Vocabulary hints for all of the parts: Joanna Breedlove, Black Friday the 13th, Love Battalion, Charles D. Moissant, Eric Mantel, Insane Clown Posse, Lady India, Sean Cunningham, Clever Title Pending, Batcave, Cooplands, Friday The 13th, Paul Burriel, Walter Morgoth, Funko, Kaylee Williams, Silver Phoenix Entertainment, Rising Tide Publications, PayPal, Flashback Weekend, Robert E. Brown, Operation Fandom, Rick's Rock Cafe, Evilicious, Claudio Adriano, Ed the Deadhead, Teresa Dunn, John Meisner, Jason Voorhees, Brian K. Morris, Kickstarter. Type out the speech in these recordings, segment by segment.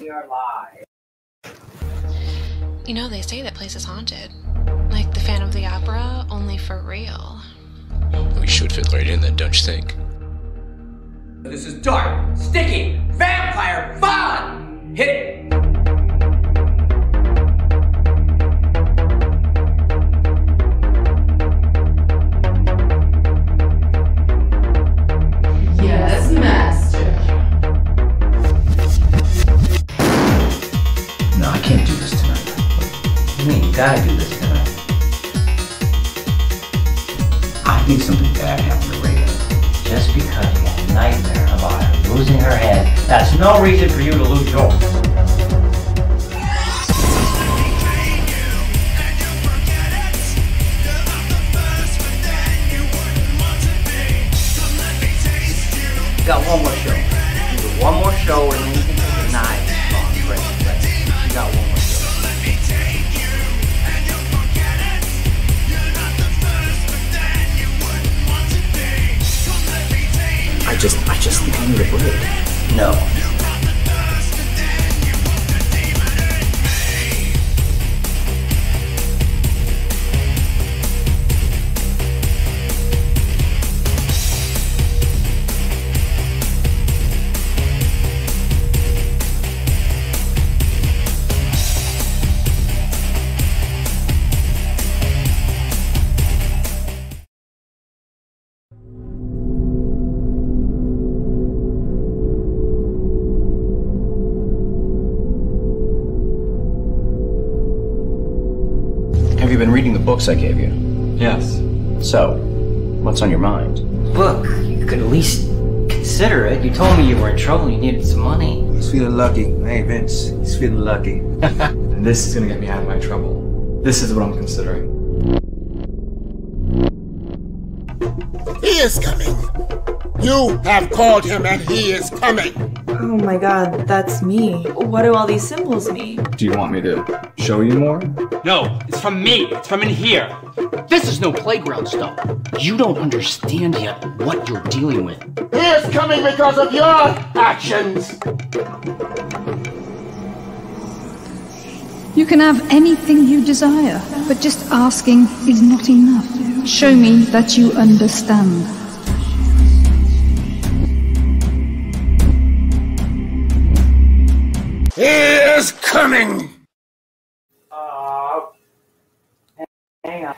We are live. You know, they say that place is haunted. Like the Phantom of the Opera, only for real. We should fit right in then, don't you think? This is dark, sticky, vampire fun! Hit it! Yes, master. No, I can't do this tonight. What do you mean? You gotta do this tonight. I think something bad happened to Raven. Just because you nightmare about her losing her head. That's no reason for you to lose yours. You got one more show. You do one more show and then you can deny this song. Right. You got one more show. I just think I need a break. No. Books I gave you? Yes. So, what's on your mind? Look, you could at least consider it. You told me you were in trouble and you needed some money. He's feeling lucky. Hey, Vince, he's feeling lucky. And this is gonna get me out of my trouble. This is what I'm considering. He is coming! You have called him and he is coming! Oh my god, that's me. What do all these symbols mean? Do you want me to show you more? No, it's from me. It's from in here. This is no playground stuff. You don't understand yet what you're dealing with. He is coming because of your actions! You can have anything you desire, but just asking is not enough. Show me that you understand. He is coming! Hang on.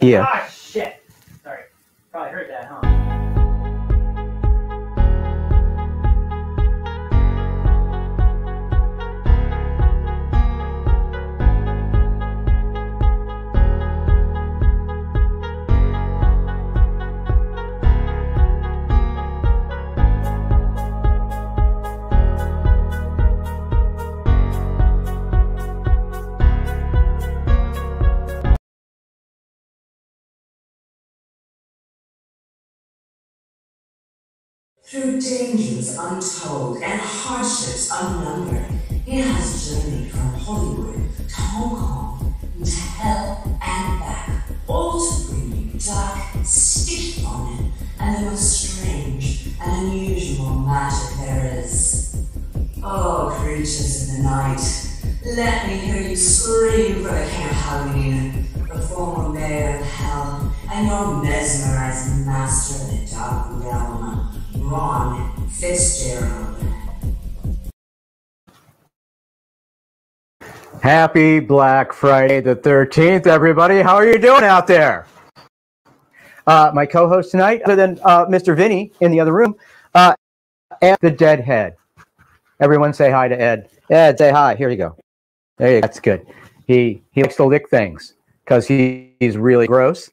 Yeah. Ah, shit! Sorry. Probably heard that, huh? Through dangers untold and hardships unnumbered, he has journeyed from Hollywood to Hong Kong, to hell and back, all to bring you dark, sticky bonnet and the most strange and unusual magic there is. Oh, creatures of the night, let me hear you scream for the Camp Halloween, the former mayor of hell, and your mesmerizing master of the Dark Realm. Ron Fitzgerald. Happy Black Friday the 13th, everybody. How are you doing out there? My co-host tonight, other than Mr. Vinny in the other room, Ed the Deadhead. Everyone say hi to Ed. Ed, say hi. Here you go. There you go. That's good. He likes to lick things because he's really gross.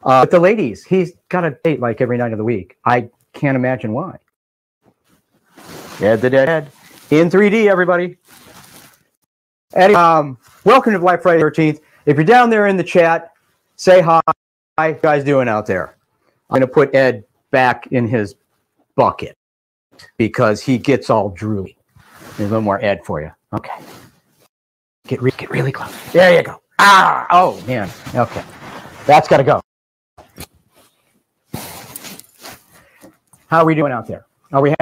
But the ladies, he's got a date like every night of the week. I can't imagine why. Ed the Deadhead in 3D, everybody. Anyway, welcome to Black Friday 13th. If you're down there in the chat, say hi. How you guys doing out there? I'm going to put Ed back in his bucket because he gets all drooly. There's one more Ed for you. Okay. Get really close. There you go. Ah! Oh, man. Okay. That's got to go. How are we doing out there? Are we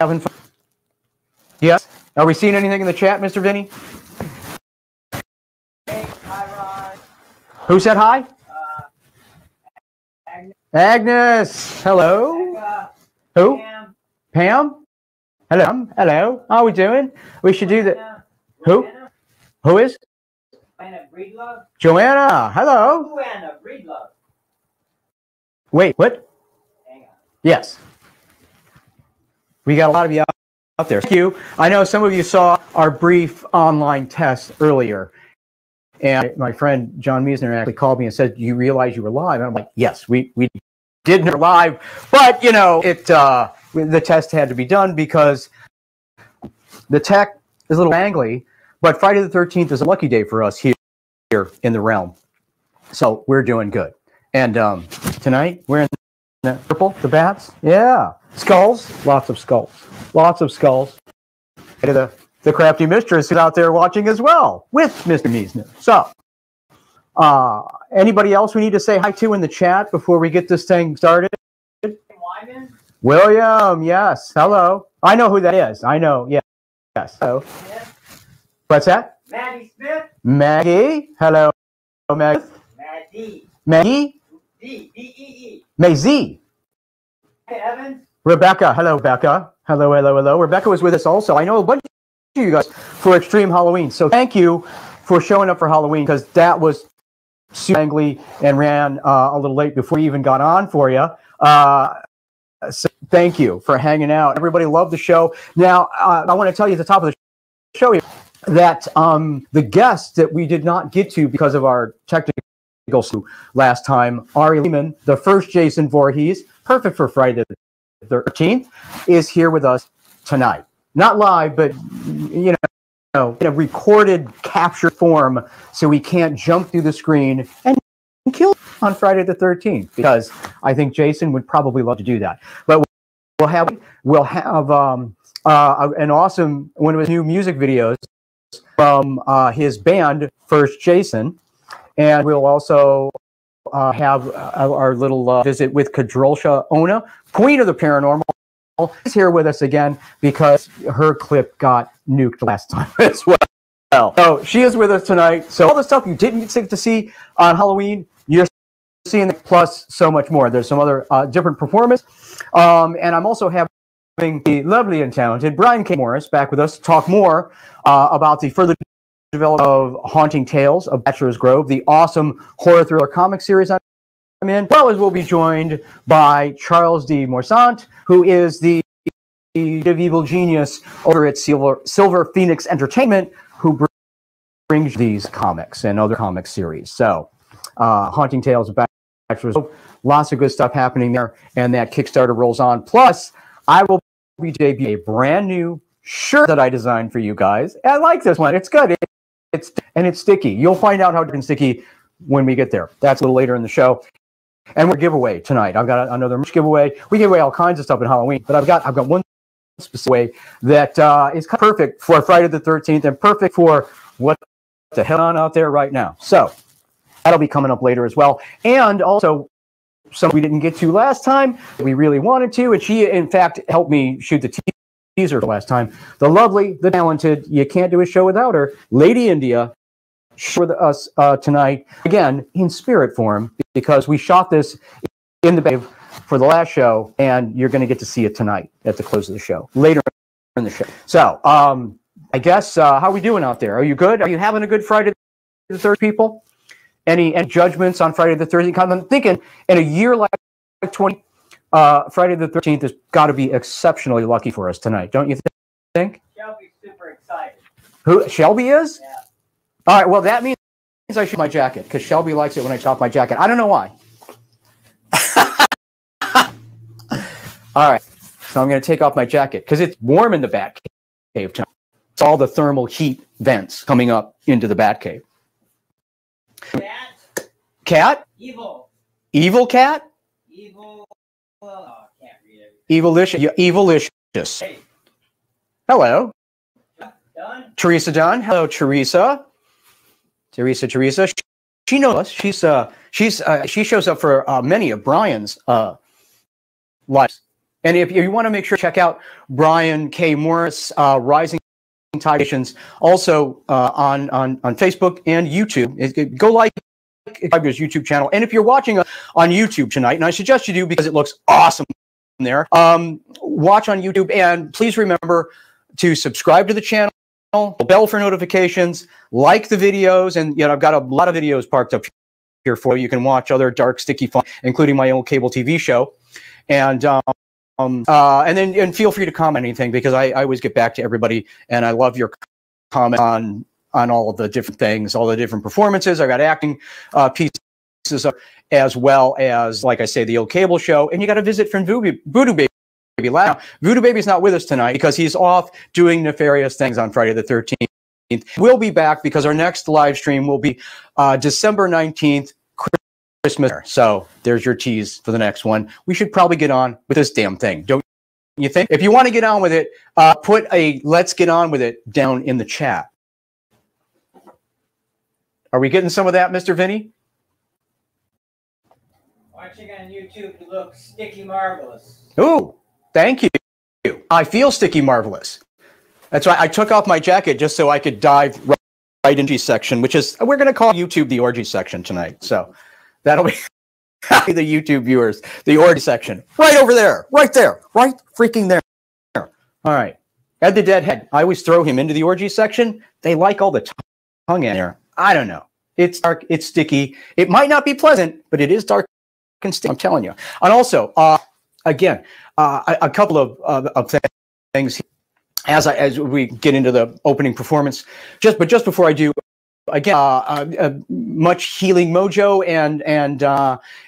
having fun? Yes? Are we seeing anything in the chat, Mr. Vinny? Hey, hi, Ron. Who said hi? Agnes. Agnes. Hello. Who? Pam. Pam? Hello. Hello. How are we doing? We should do that. Who? Who is? Joanna Breedlove. Joanna. Hello. Joanna Breedlove. Wait, what? Hang on. Yes. We got a lot of you out there. Thank you. I know some of you saw our brief online test earlier. And my friend John Meisner actually called me and said, you realize you were live? And I'm like, yes, we did not live. But, you know, the test had to be done because the tech is a little angly. But Friday the 13th is a lucky day for us here in the realm. So we're doing good. And tonight we're in the purple, the bats. Yeah. Skulls, lots of skulls, lots of skulls. And the crafty mistress is out there watching as well with Mr. Meisner. So, anybody else we need to say hi to in the chat before we get this thing started? Wyman? William, yes, hello. I know who that is. I know, yeah. Yes. Hello. Yeah. What's that? Maggie Smith. Maggie, hello, Maggie. Maggie. Maggie. D E E E. Maisie. Hey, Evans. Rebecca, hello, Rebecca. Hello, hello, hello. Rebecca was with us also. I know a bunch of you guys for Extreme Halloween. So thank you for showing up for Halloween because that was super angly and ran a little late before we even got on for you. So thank you for hanging out. Everybody loved the show. Now, I want to tell you at the top of the show here that the guests that we did not get to because of our technical issue last time, Ari Lehman, the first Jason Voorhees, perfect for Friday the 13th, is here with us tonight. Not live, but you know, in a recorded capture form, so we can't jump through the screen and kill on Friday the 13th, because I think Jason would probably love to do that. But we'll have an awesome one of his new music videos from his band First Jason, and we'll also have our little visit with Kadrolsha Ona, Queen of the Paranormal, is here with us again because her clip got nuked last time as well. So she is with us tonight. So all the stuff you didn't get to see on Halloween, you're seeing it, plus so much more. There's some other different performance. And I'm also having the lovely and talented Brian K. Morris back with us to talk more about the further development of Haunting Tales of Bachelor's Grove, the awesome horror thriller comic series I'm in, as well as we'll be joined by Charles D. Moissant, who is the evil genius over at Silver Phoenix Entertainment, who brings these comics and other comic series. So, Haunting Tales of Bachelor's Grove, lots of good stuff happening there, and that Kickstarter rolls on. Plus, I will be debuting a brand new shirt that I designed for you guys. I like this one. It's good. It's sticky. You'll find out how dark and sticky when we get there. That's a little later in the show. And we're giveaway tonight. I've got another merch giveaway. We give away all kinds of stuff at Halloween, but I've got one specific way that is kind of perfect for Friday the 13th and perfect for what the hell on out there right now. So that'll be coming up later as well. And also some we didn't get to last time. We really wanted to, and she in fact helped me shoot the teaser last time. The lovely, the talented, you can't do a show without her, Lady India, with us tonight, again, in spirit form, because we shot this in the Batcave for the last show, and you're going to get to see it tonight at the close of the show, later in the show. So, I guess, how are we doing out there? Are you good? Are you having a good Friday the 13th, people? Any judgments on Friday the 13th? I'm thinking in a year like 2020, Friday the 13th has got to be exceptionally lucky for us tonight, don't you think? Shelby's super excited. Who? Shelby is? Yeah. All right, well, that means I shoot my jacket because Shelby likes it when I chop my jacket. I don't know why. All right, so I'm going to take off my jacket because it's warm in the Batcave tonight. It's all the thermal heat vents coming up into the Batcave. Cat? Cat? Evil. Evil cat? Evil. Oh, I can't read it. Evilicious. Yeah, evilicious. Hey. Hello. Done? Teresa Dunn. Hello, Teresa. Teresa. She knows us. She shows up for many of Brian's lives. And if you want to make sure, check out Brian K. Morris, Rising Tidations also on Facebook and YouTube. Go like his YouTube channel. And if you're watching on YouTube tonight, and I suggest you do because it looks awesome there, watch on YouTube. And please remember to subscribe to the channel, bell for notifications, like the videos. And I've got a lot of videos parked up here for you. You can watch other dark, sticky fun, including my own cable TV show. And feel free to comment anything, because I always get back to everybody, and I love your comments on all of the different things, all the different performances. I've got acting pieces up, as well as, like I say, the old cable show. And you got a visit from Voodoo Baby. Voodoo Baby's not with us tonight because he's off doing nefarious things on Friday the 13th. We'll be back because our next live stream will be December 19th. Christmas. So there's your tease for the next one. We should probably get on with this damn thing, don't you think? If you want to get on with it, put a "let's get on with it" down in the chat. Are we getting some of that, Mr. Vinny? Watching on YouTube, you look sticky marvelous. Ooh, thank you. I feel sticky marvelous. That's right. I took off my jacket just so I could dive right into the section, which is, we're going to call YouTube the orgy section tonight. So that'll be the YouTube viewers, the org section. Right over there. Right there. Right freaking there. All right. Ed the Deadhead. I always throw him into the orgy section. They like all the tongue in there. I don't know. It's dark. It's sticky. It might not be pleasant, but it is dark and sticky. I'm telling you. And also, again, a couple of things here. As we get into the opening performance, just before I do, again, much healing mojo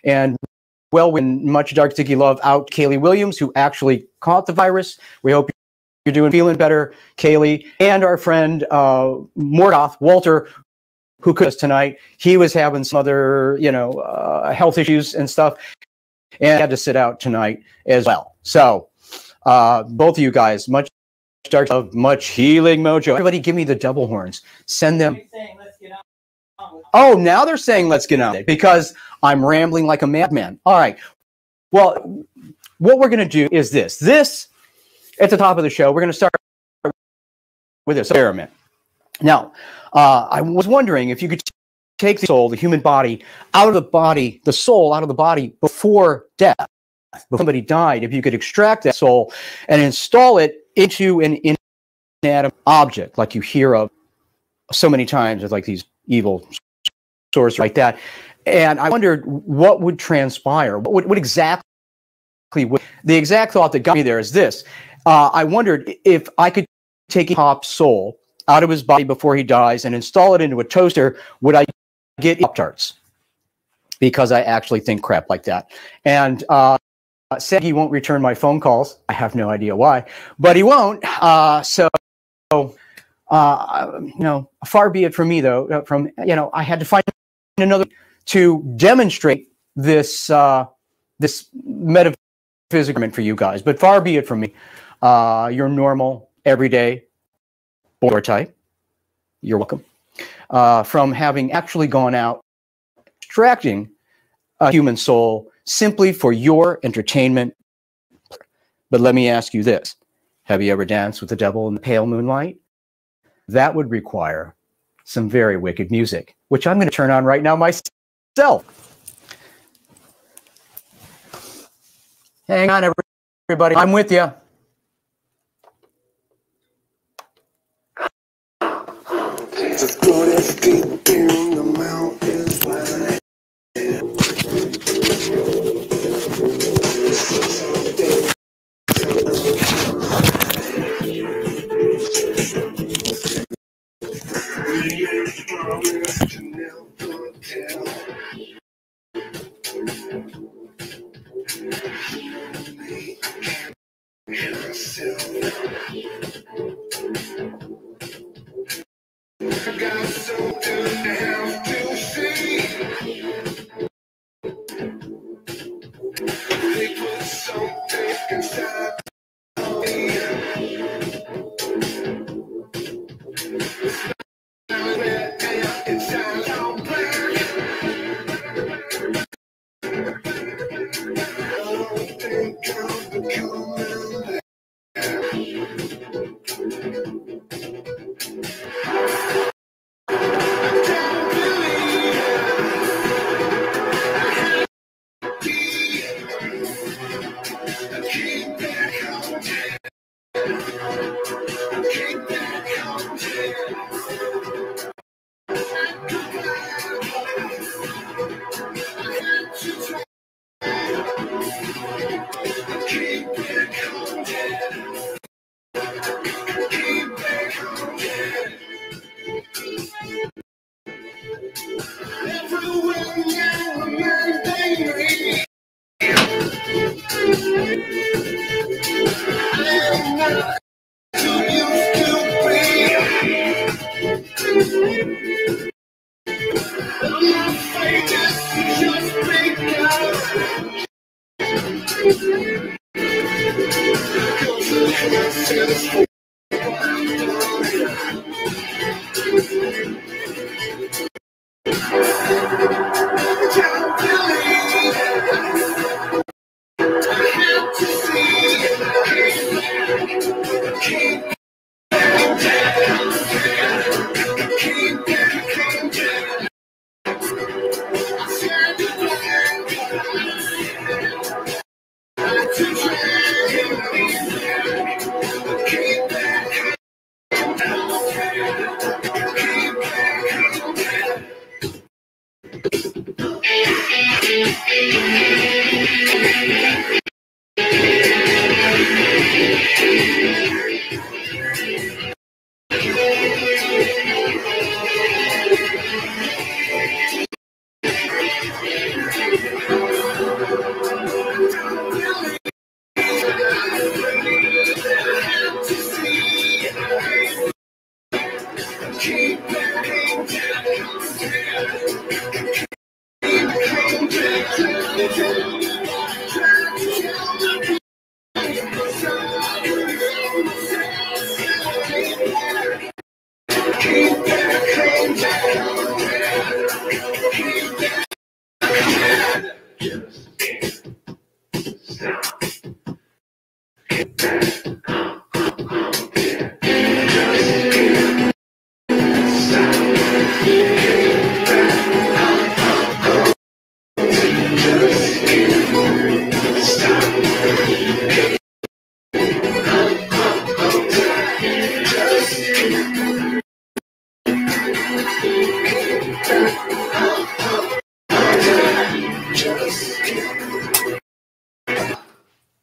and well, when much dark sticky love out Kaylee Williams, who actually caught the virus. We hope you're feeling better, Kaylee, and our friend Morgoth Walter, who could us tonight. He was having some other health issues and stuff, and had to sit out tonight as well. So both of you guys, much dark of much healing mojo. Everybody give me the double horns. Send them. Oh, now they're saying let's get on it because I'm rambling like a madman. All right. Well, what we're going to do is this. This, at the top of the show, we're going to start with this experiment. Now, I was wondering if you could take the soul, the human body, out of the body, the soul out of the body before death, before somebody died, if you could extract that soul and install it into an inanimate object, like you hear of so many times with like these evil sources like that. And I wondered what would transpire. What exactly would, the exact thought that got me there is this. I wondered if I could take a Hop's soul out of his body before he dies and install it into a toaster, would I get Pop-Tarts? Because I actually think crap like that. And said he won't return my phone calls. I have no idea why, but he won't. Far be it from me, though. I had to find another to demonstrate this this metaphysical for you guys. But far be it from me. Your normal, everyday, boy type. You're welcome. From having actually gone out, extracting a human soul simply for your entertainment. But let me ask you this. Have you ever danced with the devil in the pale moonlight? That would require some very wicked music, which I'm going to turn on right now myself. Hang on, everybody. I'm with you. I got something to have to say.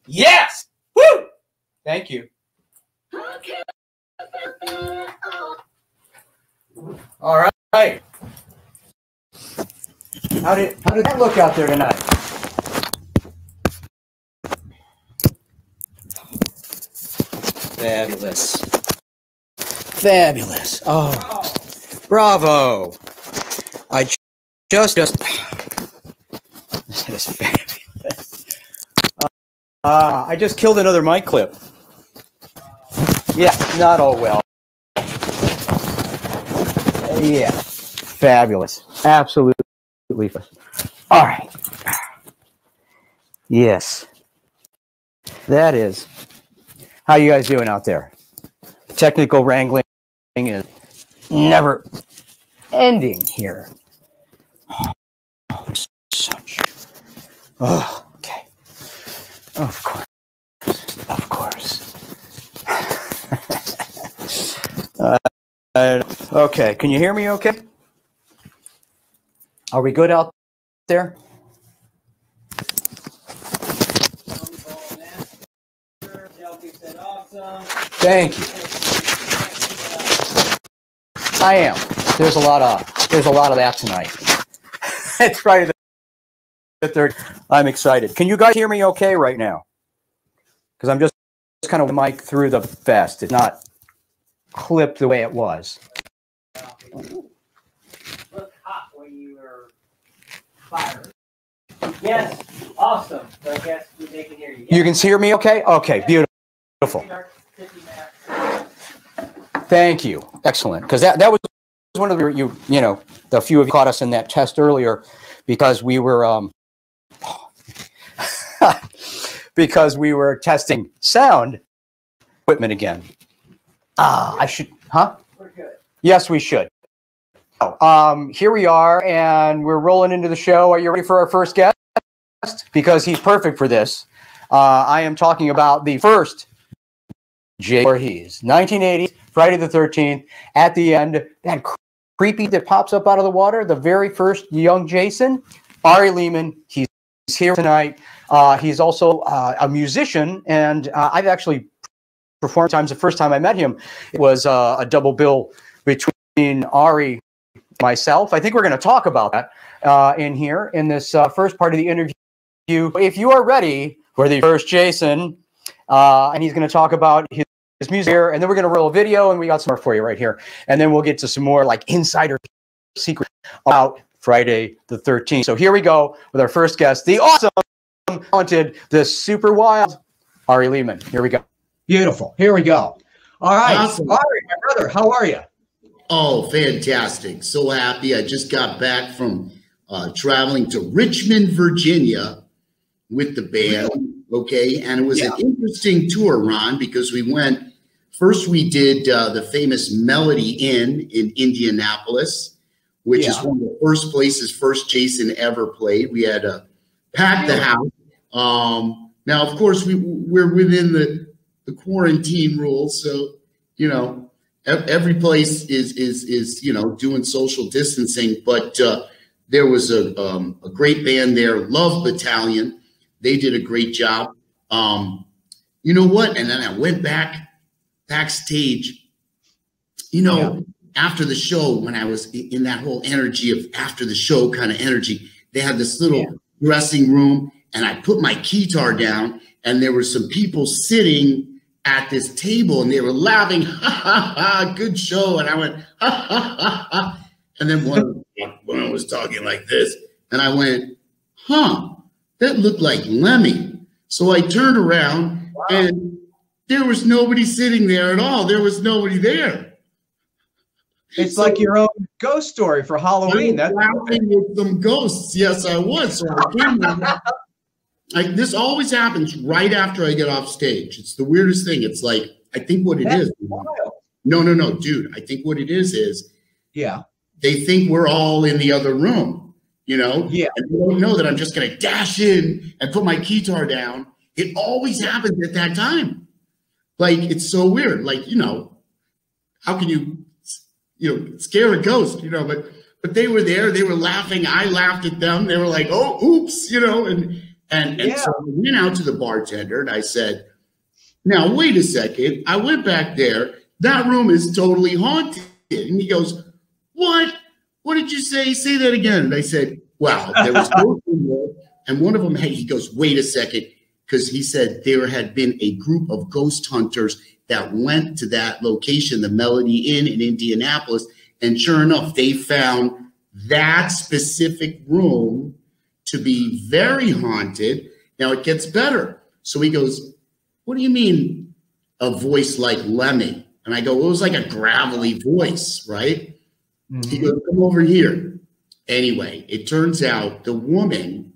Yes! Woo! Thank you. All right. How did that look out there tonight? Fabulous. Fabulous. Oh, bravo. I just that is fabulous. I just killed another mic clip. Yeah, not all well. Yeah, fabulous. Absolutely. All right. Yes. That is. How you guys doing out there? Technical wrangling is never ending here. Oh, such. Oh, okay. Of course. Of course. Okay. Can you hear me okay? Are we good out there? Thank you. I am. There's a lot of that tonight. It's Friday the 13th. I'm excited. Can you guys hear me okay right now? Because I'm just kind of mic through the fest. It's not clipped the way it was. Fire. Yes, awesome. I guess they can hear you. Yes. You can hear me okay? Okay, beautiful. Thank you. Excellent. Because that was one of the, you know, the few of you caught us in that test earlier because we were because we were testing sound equipment again. I should, huh? We're good. Yes, we should. Here we are, and we're rolling into the show. Are you ready for our first guest? Because he's perfect for this. I am talking about the first Jason Vorhees, 1980s, Friday the 13th. At the end, that creepy that pops up out of the water, the very first young Jason, Ari Lehman, he's here tonight. He's also a musician, and I've actually performed times. The first time I met him, it was a double bill between Ari and myself. I think we're going to talk about that in here in this first part of the interview. If you are ready for the first Jason, and he's going to talk about his music here, and then we're going to roll a video, and we got some more for you right here, and then we'll get to some more like insider secrets about Friday the 13th. So here we go with our first guest, the awesome, haunted, the super wild Ari Lehman. Here we go. Beautiful. Here we go. All right, awesome. Ari, my brother, how are you? Oh, fantastic! So happy. I just got back from traveling to Richmond, Virginia, with the band. Okay, and it was an interesting tour, Ron, because we went first. We did the famous Melody Inn in Indianapolis, which is one of the first places First Jason ever played. We had a packed the house. Now, of course, we're within the quarantine rules, so you know every place is you know doing social distancing. But there was a great band there, Love Battalion. They did a great job. You know what? And then I went backstage. You know, after the show, when I was in that whole energy of after the show kind of energy, they had this little dressing room, and I put my guitar down, and there were some people sitting at this table, and they were laughing, ha, ha, ha, good show. And I went, ha, ha, ha, ha. And then one was talking like this, and I went, huh, that looked like Lemmy. So I turned around, and there was nobody sitting there at all. There was nobody there. It's so, like your own ghost story for Halloween. That's laughing with some ghosts. Yes, I was. So this always happens right after I get off stage. It's the weirdest thing. It's like, I think what it is. Wild. No, dude. I think what it is they think we're all in the other room. You know, and they don't know that I'm just going to dash in and put my guitar down. It always happens at that time. Like, it's so weird. Like, you know, how can you scare a ghost, you know, but they were there, they were laughing. I laughed at them. They were like, oh, oops, you know, and so I went out to the bartender and I said, now, wait a second. I went back there. That room is totally haunted. And he goes, what? What did you say? Say that again. And I said, wow, there was no room there. And one of them, hey, he goes, wait a second. Because he said there had been a group of ghost hunters that went to that location, the Melody Inn in Indianapolis. And sure enough, they found that specific room to be very haunted. Now it gets better. So he goes, what do you mean a voice like Lemmy? And I go, well, it was like a gravelly voice, right? He goes, come over here. Anyway, it turns out the woman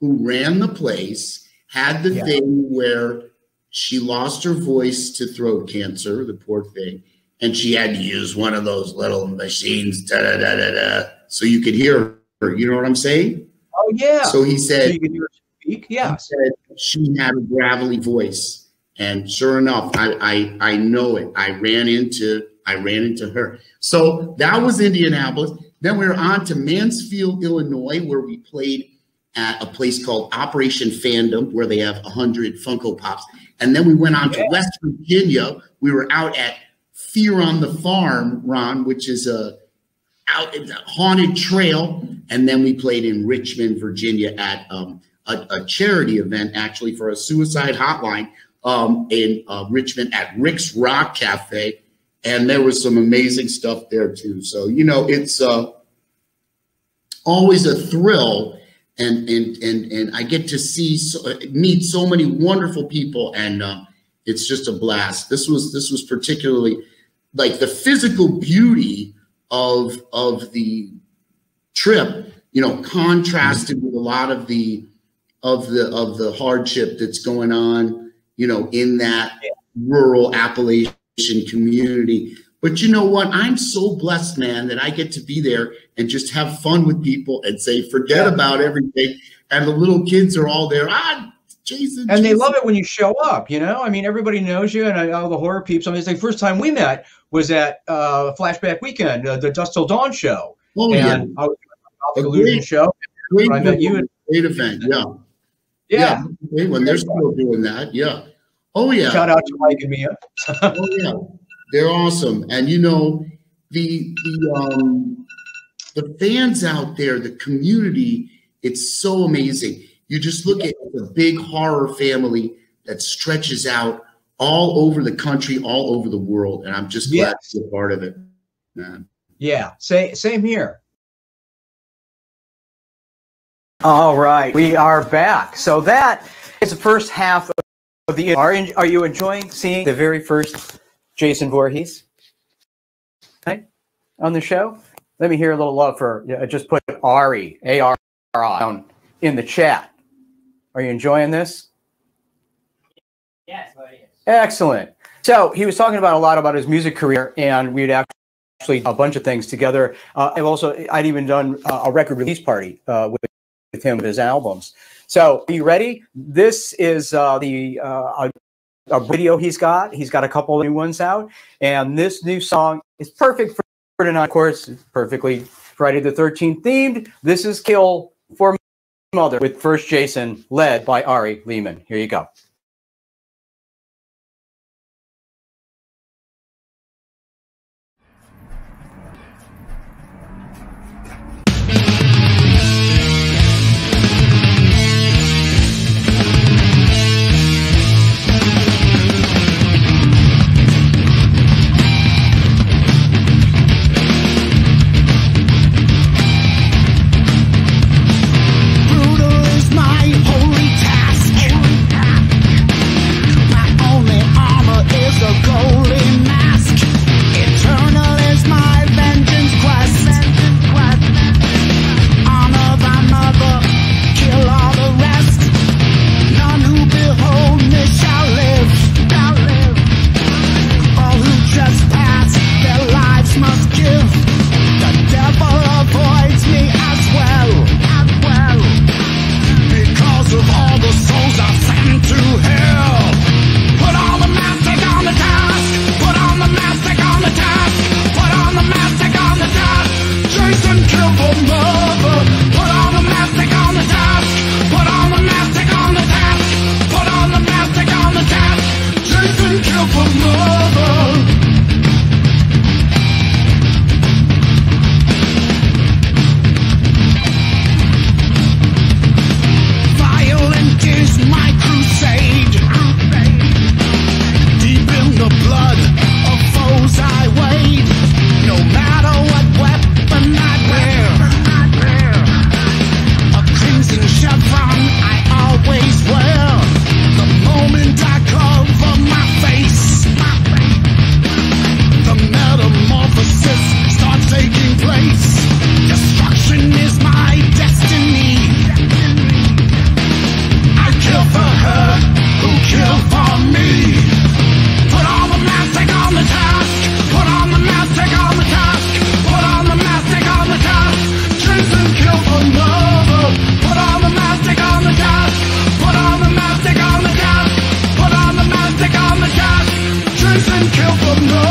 who ran the place had the thing where she lost her voice to throat cancer, the poor thing, and she had to use one of those little machines, da-da-da-da-da, so you could hear her. You know what I'm saying? Oh, yeah. So he said, so you could hear her speak? Yeah. He said she had a gravelly voice. And sure enough, I know it. I ran into her. So that was Indianapolis. Then we were on to Mansfield, Illinois, where we played at a place called Operation Fandom, where they have 100 Funko Pops. And then we went on to West Virginia. We were out at Fear on the Farm, Ron, which is a haunted trail. And then we played in Richmond, Virginia at a charity event, actually, for a suicide hotline in Richmond at Rick's Rock Cafe. And there was some amazing stuff there, too. So, you know, it's always a thrill. And I get to meet so many wonderful people. And it's just a blast. This was particularly like the physical beauty of the trip, you know, contrasted with a lot of the hardship that's going on, you know, in that rural Appalachian community. But you know what? I'm so blessed, man, that I get to be there and just have fun with people and say, forget about everything. And the little kids are all there. Jason. And they love it when you show up, you know? I mean, everybody knows you, and all the horror peeps. I mean, it's like the first time we met was at Flashback Weekend, the Dust Till Dawn show. Oh, and yeah. I was doing the Illusion show. Great, I met you at great event, yeah. Yeah. Yeah. When they're still doing that, yeah. Oh, yeah. Shout out to Mike and Mia. Oh, yeah. They're awesome. And, you know, the fans out there, the community, it's so amazing. You just look at the big horror family that stretches out all over the country, all over the world. And I'm just glad to be a part of it. Yeah. Yeah. Same here. All right. We are back. So that is the first half of the... Are you enjoying seeing the very first Jason Voorhees on the show? Let me hear a little love for... Just put Ari, A-R-I, down in the chat. Are you enjoying this? Yes. Excellent. So he was talking about a lot about his music career, and we'd actually a bunch of things together. I'd even done a record release party with him, with his albums. So are you ready? This is a video he's got. He's got a couple of new ones out, and this new song is perfect for tonight. Of course, it's perfectly Friday the 13th themed. This is Kill For Mother with First Jason, led by Ari Lehman. Here you go. Kill for me.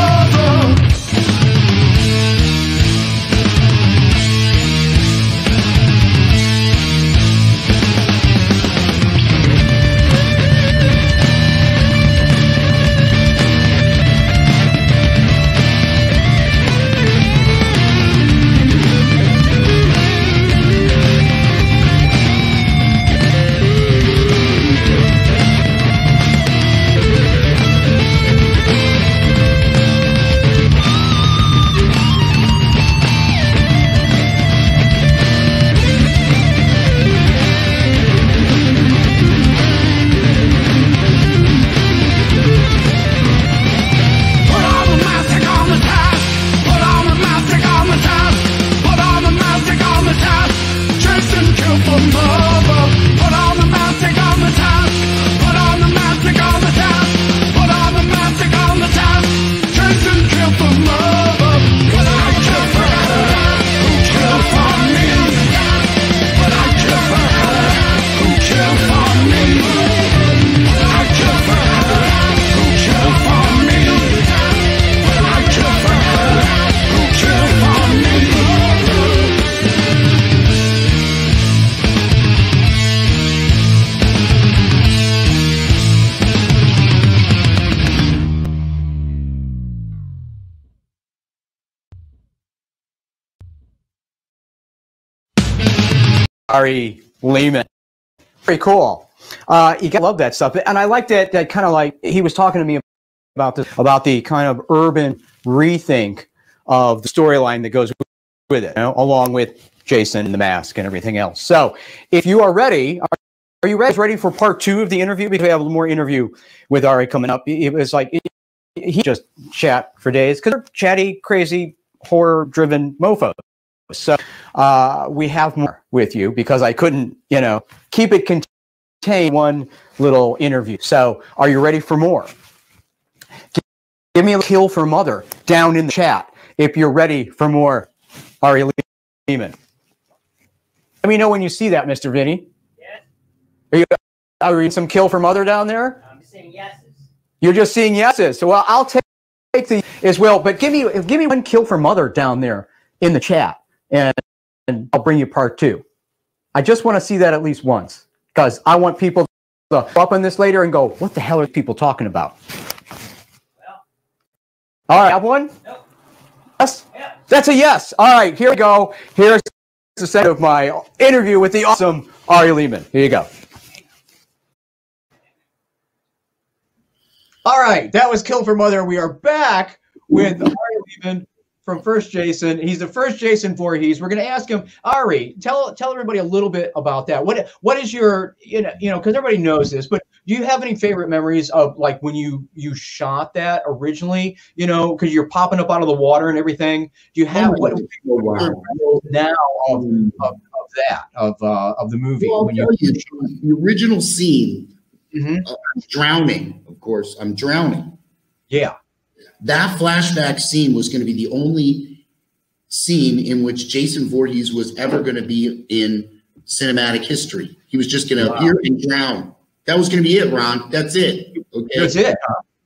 Ari Lehman. Pretty cool. You gotta love that stuff. And I like that, kind of like he was talking to me about this, about the kind of urban rethink of the storyline that goes with it, you know, along with Jason and the mask and everything else. So if you are ready, are you guys ready for part two of the interview? Because we have a little more interview with Ari coming up. It was like, he just chat for days because they're chatty, crazy, horror-driven mofos. So we have more with you because I couldn't, you know, keep it contained one little interview. So are you ready for more? Give me a kill for mother down in the chat if you're ready for more Ari Lehman. Let me know when you see that, Mr. Vinny. Yes. Are you some kill for mother down there? I'm seeing yeses. You're just seeing yeses. So well, I'll take the as well, but give me one kill for mother down there in the chat. And I'll bring you part two. I just want to see that at least once because I want people to up on this later and go, what the hell are people talking about? Well, all right, have one? Nope. Yes? Yeah. That's a yes. All right, here we go. Here's the set of my interview with the awesome Ari Lehman. Here you go. All right, that was Kill for Mother. We are back with Ari Lehman from First Jason. He's the first Jason Voorhees. We're going to ask him, Ari, tell everybody a little bit about that. What is your, you know, because everybody knows this, but do you have any favorite memories of like when you shot that originally, you know, because you're popping up out of the water and everything? Do you have what now of that, of the movie? Well, when the original scene, I'm drowning, of course. I'm drowning. Yeah. That flashback scene was going to be the only scene in which Jason Voorhees was ever going to be in cinematic history. He was just going to appear and drown. That was going to be it, Ron. That's it. Okay. That's it.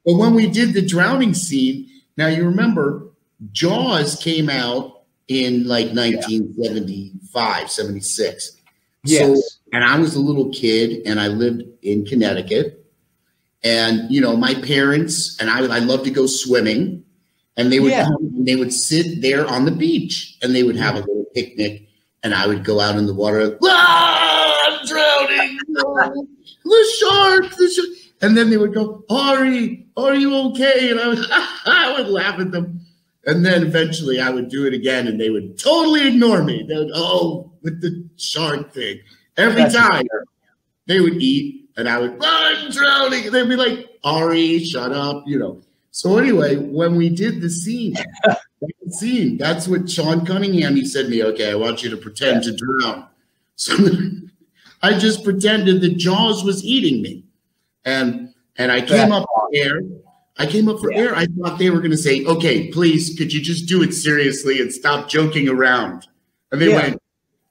But when we did the drowning scene, now you remember Jaws came out in like 1975, 76. Yes. So, and I was a little kid and I lived in Connecticut. And, you know, my parents and I love to go swimming, and they would come, and they would sit there on the beach and they would have a little picnic, and I would go out in the water. Ah, I'm drowning. The shark, the shark. And then they would go, Ari, are you okay? And I would, I would laugh at them. And then eventually I would do it again and they would totally ignore me. They would, oh, with the shark thing. Every time they would eat. And I would, oh, I'm drowning. And they'd be like, Ari, shut up, you know. So anyway, when we did the scene, that's what Sean Cunningham, he said to me, okay, I want you to pretend to drown. So I just pretended that Jaws was eating me. And I came up for air. I came up for air. I thought they were going to say, okay, please, could you just do it seriously and stop joking around? And they went,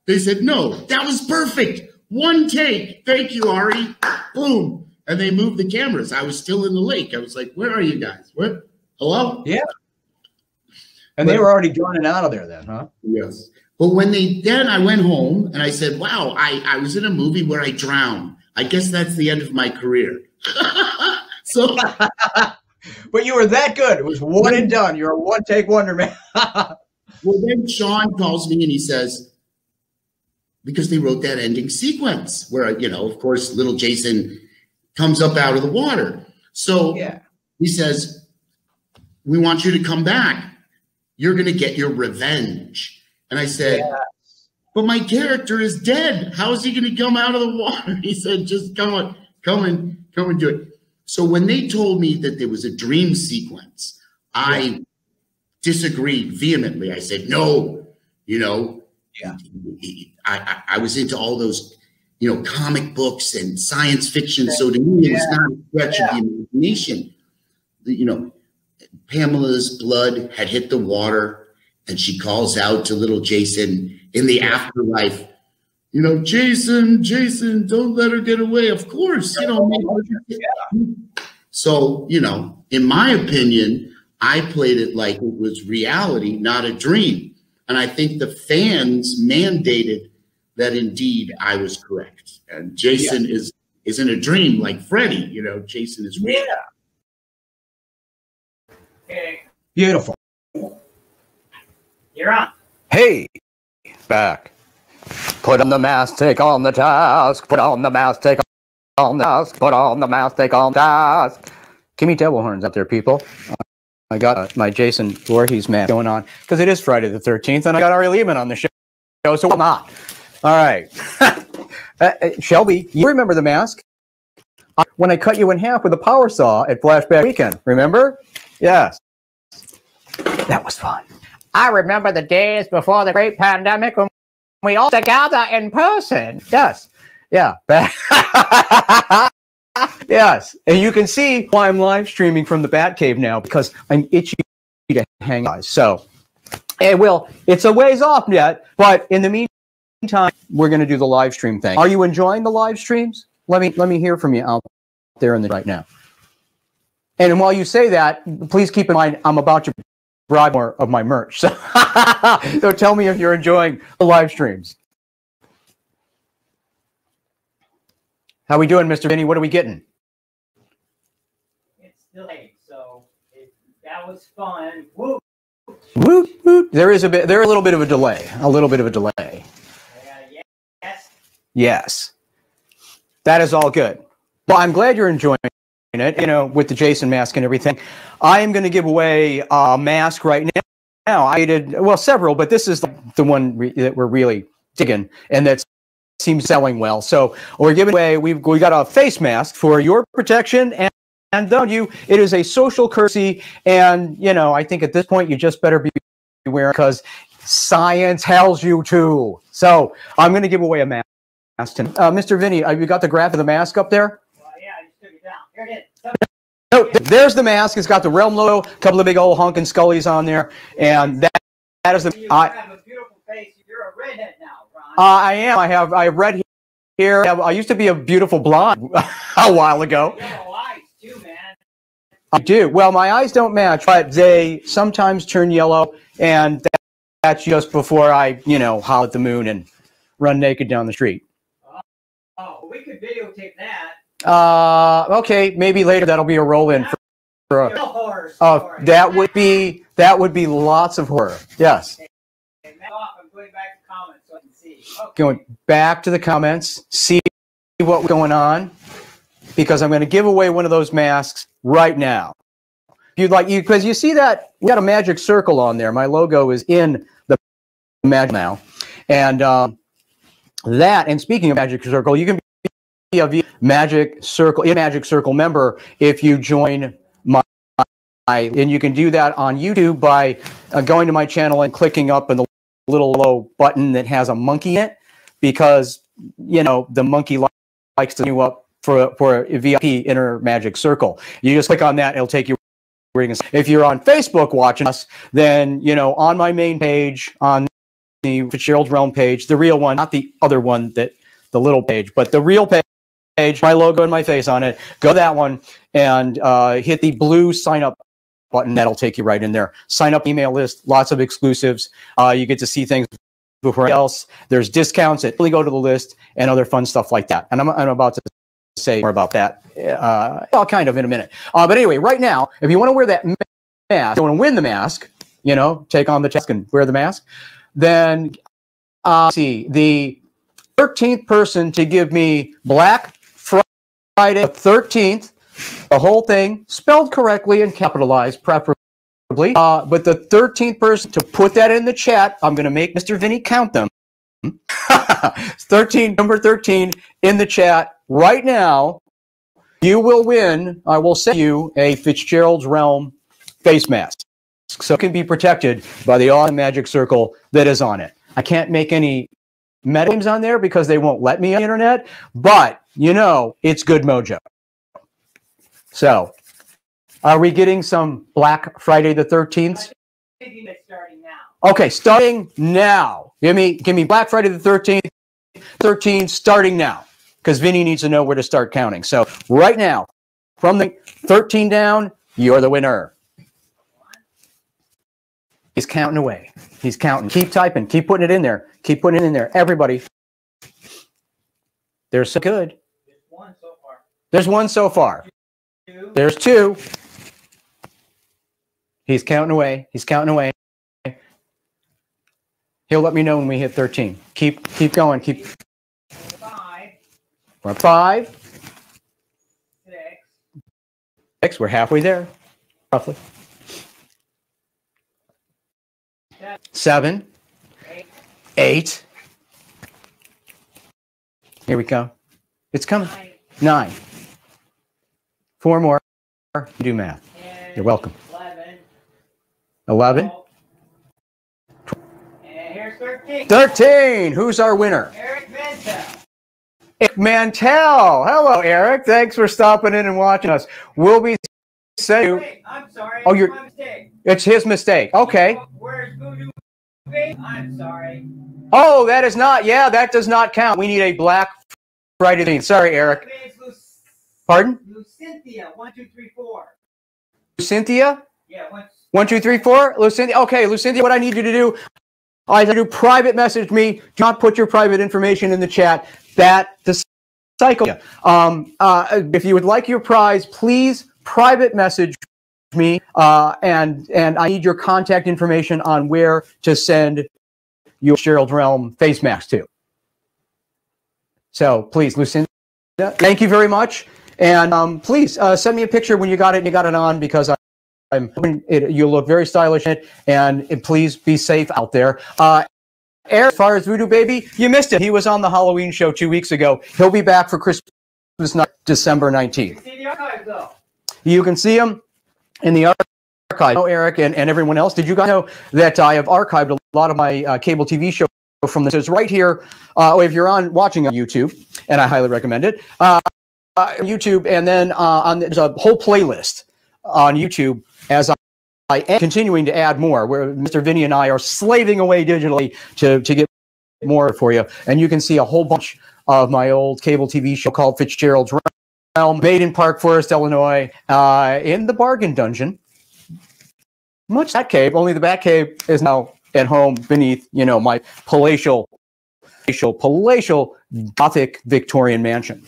they said, no, that was perfect. One take. Thank you, Ari. Boom. And they moved the cameras. I was still in the lake. I was like, where are you guys? What? Hello? Yeah. And they were already gone and out of there then, huh? Yes. But when they, then I went home and I said, wow, I was in a movie where I drowned. I guess that's the end of my career. So, but you were that good. It was one and done. You're a one take wonder, man. Well, then Sean calls me and he says, because they wrote that ending sequence where, you know, of course, little Jason comes up out of the water. So he says, we want you to come back. You're going to get your revenge. And I said, but my character is dead. How is he going to come out of the water? He said, just come and do it. So when they told me that there was a dream sequence, I disagreed vehemently. I said, no, you know. Yeah, I was into all those, you know, comic books and science fiction. So to me, it was not a stretch of the imagination. You know, Pamela's blood had hit the water, and she calls out to little Jason in the afterlife. You know, Jason, Jason, don't let her get away. Of course, you know. So you know, in my opinion, I played it like it was reality, not a dream. And I think the fans mandated that indeed I was correct. And Jason is in a dream like Freddy, you know, Jason is real. Yeah. Hey. Beautiful. You're on. Hey, back. Put on the mask, take on the task. Put on the mask, take on the task. Put on the mask, take on the task. Give me devil horns out there, people. I got my Jason Vorhees man going on because it is Friday the 13th, and I got Ari Lehman on the show, so why not? All right. Shelby, you remember the mask? When I cut you in half with a power saw at Flashback Weekend, remember? Yes. That was fun. I remember the days before the great pandemic when we all together in person. Yes. Yeah. Yes. And you can see why I'm live streaming from the Batcave now, because I'm itchy to hang out. So it will. It's a ways off yet, but in the meantime, we're going to do the live stream thing. Are you enjoying the live streams? Let me hear from you out there in the right now. And while you say that, please keep in mind I'm about to bribe more of my merch. So tell me if you're enjoying the live streams. How we doing, Mr. Vinny? What are we getting? It's still late, so that was fun. Woo! Woo! Woo! There is a little bit of a delay. A little bit of a delay. Yes. Yes. That is all good. Well, I'm glad you're enjoying it, you know, with the Jason mask and everything. I am going to give away a mask right now. I did, well, several, but this is the one that we're really digging and that seems selling well. So we're giving away, we got a face mask for your protection and value. It is a social currency. And, you know, I think at this point, you just better be aware because science tells you to. So I'm going to give away a mask. Mr. Vinny, have you got the graph of the mask up there? Well, yeah, I just took it down. Here it is. So there's the mask. It's got the Realm logo, a couple of big old honkin' scullies on there, and that is the. You have a beautiful face. You're a redhead now, Ron. I am. I have red hair. I used to be a beautiful blonde a while ago. You have yellow eyes too, man. I do. Well, my eyes don't match, but they sometimes turn yellow, and that's just before I, you know, howl at the moon and run naked down the street. Oh, we could videotape that. Okay, maybe later that'll be a roll-in for a horror story. That would be lots of horror. Yes. Okay, I'm going back to comments so I can see. Okay. Going back to the comments, see what's going on, because I'm going to give away one of those masks right now. If you'd like, because you see that we got a magic circle on there. My logo is in the magic now, and. And speaking of Magic Circle, you can be a Magic Circle member if you join and you can do that on YouTube by going to my channel and clicking up on the little low button that has a monkey in it, because, you know, the monkey likes to new up for a VIP Inner Magic Circle. You just click on that, it'll take you. If you're on Facebook watching us, then, you know, on my main page, on the Fitzgerald's Realm page, the real one, not the other one, that the little page, but the real page, my logo and my face on it, go to that one and hit the blue sign up button. That'll take you right in there. Sign up email list, lots of exclusives. You get to see things before else. There's discounts that really go to the list and other fun stuff like that. And I'm about to say more about that, well, kind of in a minute. But anyway, right now, if you want to wear that mask, you want to win the mask, you know, take on the task and wear the mask, then see the 13th person to give me Black Friday the 13th, the whole thing spelled correctly and capitalized preferably, but the 13th person to put that in the chat, I'm going to make Mr. Vinny count them. 13 number 13 in the chat right now, you will win. I will send you a Fitzgerald's Realm face mask, so it can be protected by the awesome magic circle that is on it. I can't make any meta games on there because they won't let me on the internet, but, you know, it's good mojo. So, are we getting some Black Friday the 13th? I think it's starting now. Okay, starting now. Give me Black Friday the 13th, 13 starting now, because Vinny needs to know where to start counting. So, right now, from the 13 down, you're the winner. He's counting away. He's counting. Keep typing. Keep putting it in there. Keep putting it in there. Everybody. There's so good. There's one so far. There's one so far. Two. There's two. He's counting away. He's counting away. He'll let me know when we hit 13. Keep going. Keep. 5. We're at 5. 6. We're halfway there, roughly. 7. 8. Here we go. It's coming. 9. 4 more. Do math. You're welcome. 11. 12. And here's 13. 13. Who's our winner? Eric Mantel. Eric Mantel. Hello, Eric. Thanks for stopping in and watching us. We'll be saying. Wait, I'm sorry. Oh, you're. It's his mistake. Okay. Where's Voodoo Baby? I'm sorry. Oh, that is not. Yeah, that does not count. We need a Black Friday theme. Sorry, Eric. Pardon? Lucynthia. 1234. Lucynthia? Yeah. 1, 2, 3, 4. Lucinda. Okay, Lucinda, what I need you to do, I do private message me. Do not put your private information in the chat. That the cycle. If you would like your prize, please private message me. And I need your contact information on where to send your Fitzgerald's Realm face mask to. So please, Lucinda, thank you very much. And please send me a picture when you got it and you got it on, because I'm hoping you look very stylish in it, and please be safe out there. Eric, as far as Voodoo Baby, you missed it. He was on the Halloween show 2 weeks ago. He'll be back for Christmas night, December 19th. You can see the archive, though. You can see him in the archive. Oh, Eric and everyone else, did you guys know that I have archived a lot of my cable TV show from this? It's right here. If you're on watching on YouTube, and I highly recommend it, YouTube, and then there's a whole playlist on YouTube. As I am continuing to add more, where Mr. Vinny and I are slaving away digitally to get more for you. And you can see a whole bunch of my old cable TV show called Fitzgerald's Realm, made in Park Forest, Illinois, in the Bargain Dungeon. Much Batcave, only the Batcave is now at home beneath, you know, my palatial Gothic Victorian mansion.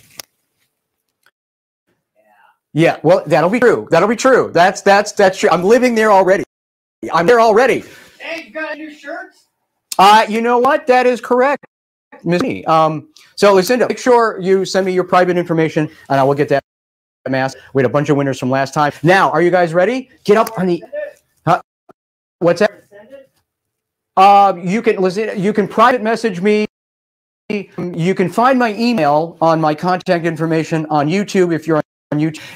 Yeah, well, that'll be true. That'll be true. That's true. I'm living there already. I'm there already. Hey, you got a new shirt? You know what? That is correct, Miss. So, Lucinda, make sure you send me your private information, and I will get that mask. We had a bunch of winners from last time. Now, are you guys ready? Get up on the. Huh? What's that? You can listen. You can private message me. You can find my email on my contact information on YouTube if you're.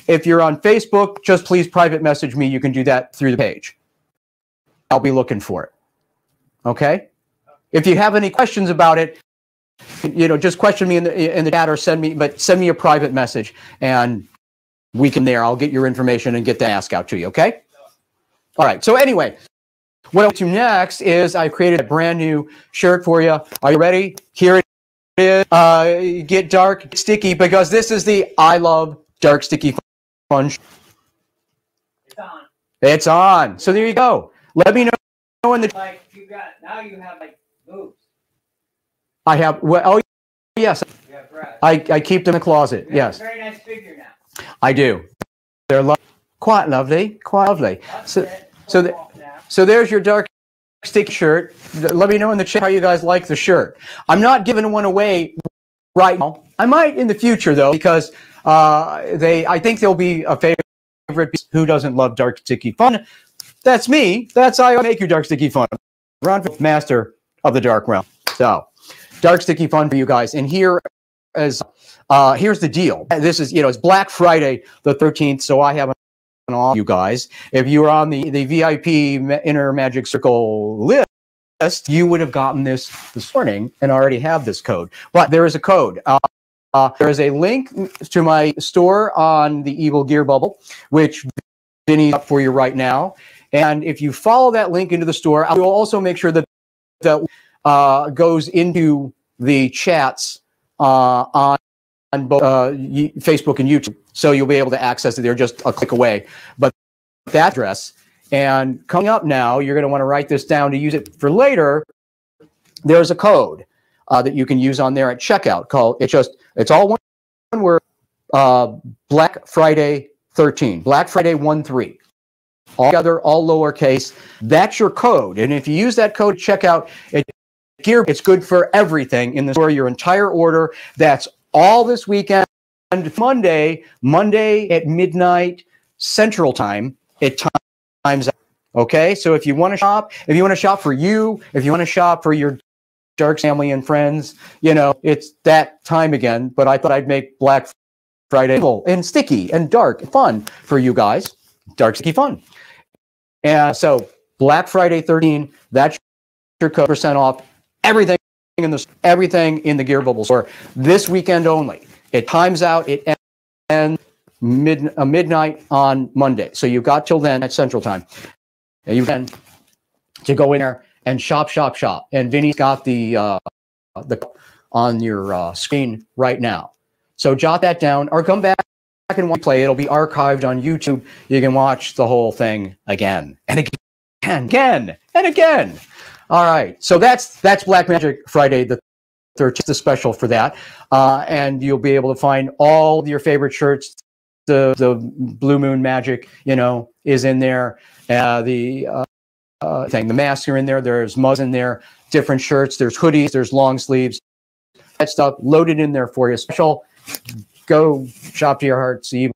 If you're on Facebook, just please private message me. You can do that through the page. I'll be looking for it. Okay? If you have any questions about it, you know, just question me in the chat or send me a private message, and we can I'll get your information and get the ask out to you, okay? All right. So anyway, what I'll do next is I've created a brand new shirt for you. Are you ready? Here it is. Get dark, get sticky, because this is the I Love Dark Sticky Fun. It's on. It's on. So there you go. Let me know in the. Like you got now. You have like boobs. I have. Well, oh yes. You have breasts. I keep them in the closet. You have yes. A very nice figure now. I do. They're quite lovely. Quite lovely. That's so there's your dark sticky shirt. Let me know in the chat how you guys like the shirt. I'm not giving one away right now. I might in the future though, because. I think they'll be a favorite. Who doesn't love dark sticky fun? That's me. That's I make you dark sticky fun. Ron, master of the Dark Realm. So, dark sticky fun for you guys. And here is here's the deal. This is, you know, it's Black Friday the 13th. So I have an all you guys. If you were on the VIP Inner Magic Circle list, you would have gotten this morning and already have this code. But there is a code. There is a link to my store on the Evil Gear Bubble, which Vinny's up for you right now. And if you follow that link into the store, I will also make sure that that goes into the chats on both Facebook and YouTube. So you'll be able to access it there just a click away. But that address, and coming up now, you're going to want to write this down to use it for later. There's a code. That you can use on there at checkout. It's all one word. Black Friday 13. Black Friday 13. All together, all lowercase. That's your code. And if you use that code at checkout, it gear. It's good for everything in the store, your entire order. That's all this weekend. Monday at midnight Central Time, it times out. Okay, so if you want to shop, if you want to shop for you, if you want to shop for your dark family and friends, you know, it's that time again. But I thought I'd make Black Friday and sticky and dark and fun for you guys. Dark, sticky, fun. And so Black Friday 13, that's your code % off everything in the Gear Bubble store this weekend only. It times out. It ends midnight on Monday. So you've got till then at Central Time. And you can to go in there and shop. And Vinny's got the on your screen right now. So jot that down or come back and play. It'll be archived on YouTube. You can watch the whole thing again and again and again and again. All right. So that's Black Magic Friday the 13th, the special for that. And you'll be able to find all your favorite shirts. The Blue Moon Magic, you know, is in there. The masks are in there. There's mugs in there, different shirts. There's hoodies. There's long sleeves. That stuff loaded in there for you. Special. Go shop to your heart's evil,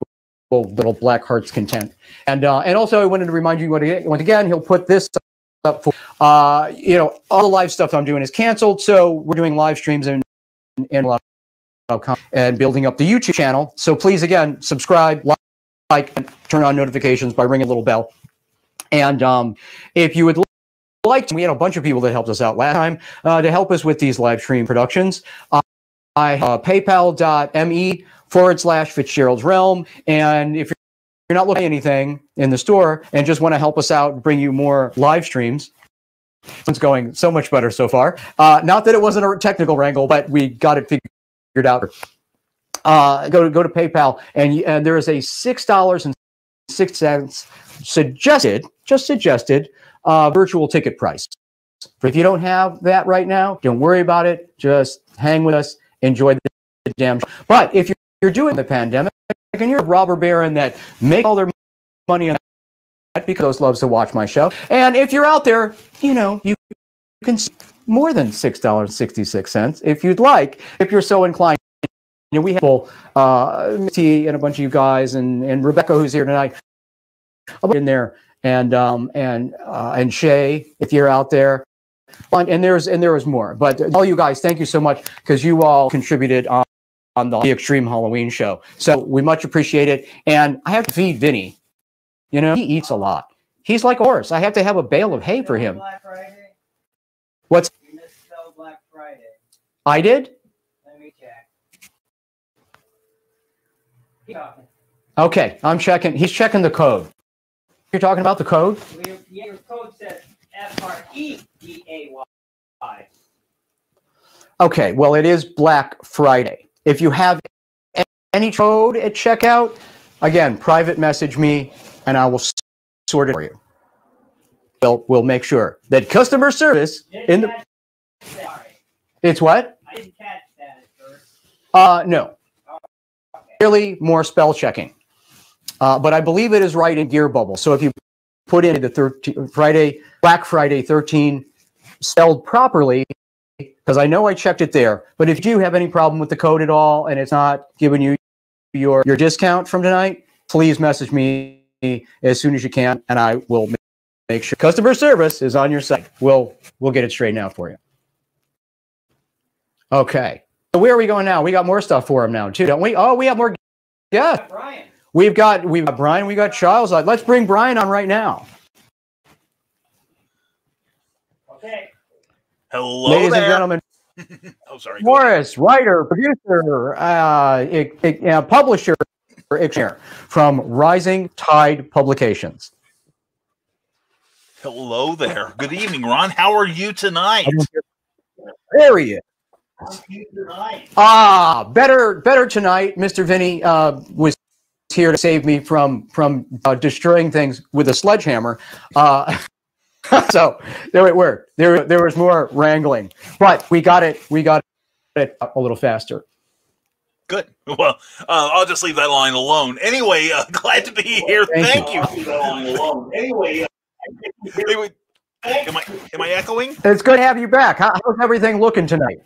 little black heart's content. And also, I wanted to remind you once again, he'll put this up for you know, all the live stuff I'm doing is canceled, so we're doing live streams and a lot and building up the YouTube channel. So please, again, subscribe, like, and turn on notifications by ringing a little bell. And if you would like to, we had a bunch of people that helped us out last time to help us with these live stream productions. I have paypal.me/Fitzgerald's Realm. And if you're not looking at anything in the store and just want to help us out and bring you more live streams, it's going so much better so far. Not that it wasn't a technical wrangle, but we got it figured out. Go to PayPal, and there is a $6.06 suggested virtual ticket price. But if you don't have that right now, don't worry about it. Just hang with us, enjoy the damn show. But if you're doing the pandemic and you're a robber baron that make all their money on that because loves to watch my show, and if you're out there, you know, you can see more than $6.66 if you'd like, if you're so inclined. You know, we have T and a bunch of you guys and Rebecca, who's here tonight, in there, and Shay, if you're out there, and there is more. But all you guys, thank you so much, because you all contributed on the Extreme Halloween show, so we much appreciate it. And I have to feed Vinny. You know, he eats a lot. He's like a horse. I have to have a bale of hay for him. What's you misspelled Black Friday? I did? Let me check. Keep talking. Okay, I'm checking. He's checking the code. You're talking about the code? Your code says FREDAY. Okay, well, it is Black Friday. If you have any code at checkout, again, private message me and I will sort it for you. We'll make sure that customer service in the it's what I didn't catch that at first. No, clearly okay. More spell checking, but I believe it is right in Gear Bubble. So if you put in the Black Friday 13 spelled properly, because I know I checked it there. But if you have any problem with the code at all and it's not giving you your discount from tonight, please message me as soon as you can, and I will make sure customer service is on your side. We'll get it straightened out for you. Okay. So where are we going now? We got more stuff for him now too, don't we? Oh, we have more. Yeah. Brian. We've got Brian. We got Charles. Let's bring Brian on right now. Okay. Hello, ladies and gentlemen. Oh, sorry. Morris, writer, producer, publisher, from Rising Tide Publications. Hello there. Good evening, Ron. How are you tonight? There he is. How are you tonight? Ah, better tonight. Mr. Vinny was here to save me from destroying things with a sledgehammer. So there it worked. There was more wrangling, but we got it a little faster. Good. Well, I'll just leave that line alone. Anyway, glad to be here. Thank you. Anyway. Am I echoing? It's good to have you back. How's everything looking tonight?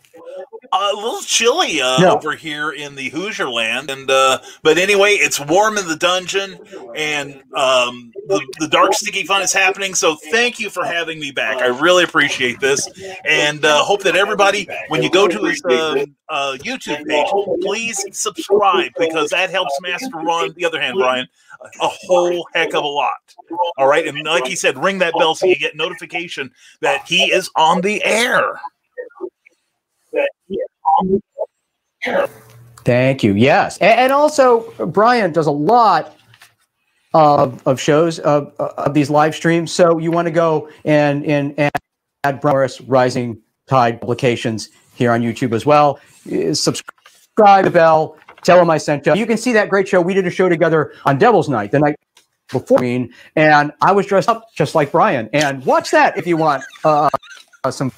A little chilly over here in the Hoosier land, and but anyway, it's warm in the dungeon, and the dark sticky fun is happening. So thank you for having me back. I really appreciate this, and hope that everybody, when you go to his YouTube page, please subscribe, because that helps Master Ron, the other hand, Brian, a whole heck of a lot. All right, and like he said, ring that bell so you get notification that he is on the air. Thank you. Yes, and also Brian does a lot of shows of these live streams. So you want to go and add Brian Morris Rising Tide Publications here on YouTube as well. Subscribe to the bell. Tell him I sent you. You can see that great show we did a show together on Devil's Night the night before, and I was dressed up just like Brian. And watch that if you want some.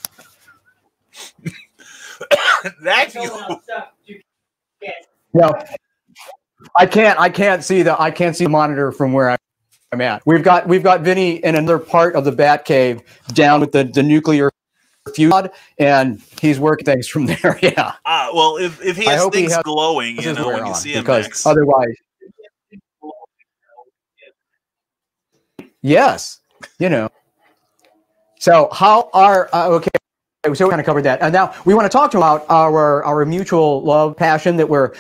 That's you. No, I can't see the monitor from where I'm at. We've got Vinny in another part of the Batcave down with the nuclear feud, and he's working things from there. Yeah. Well, if he has things glowing, you know, we can see him next. Otherwise, yes, you know. So how are okay? So we kind of covered that, and now we want to talk to about our mutual love passion that we're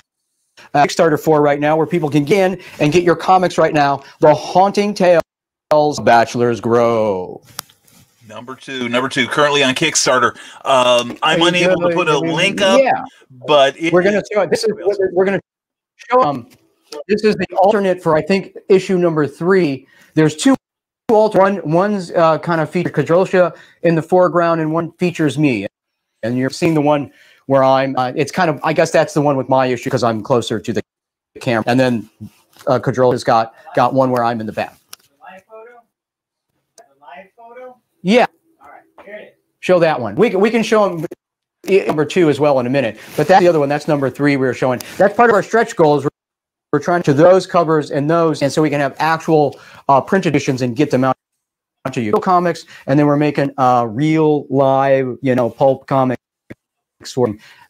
Kickstarter for right now, where people can get in and get your comics right now. The Haunting Tales of Bachelor's Grove, number two, currently on Kickstarter. I'm unable to put a link up, but we're going to show it. This is we're going to show. This is the alternate for I think issue number 3. There's two. One's kind of featured Kadrolsha in the foreground, and one features me. And you're seeing the one where I'm. It's kind of. I guess that's the one with my issue because I'm closer to the camera. And then Kadrolsha's got one where I'm in the back. Live photo. Live photo. Yeah. All right. Here it is. Show that one. We can show them number 2 as well in a minute. But that's the other one. That's number 3 we were showing. That's part of our stretch goals. We're trying to those covers and those, and so we can have actual print editions and get them out to you. Comics, and then we're making real live, you know, pulp comics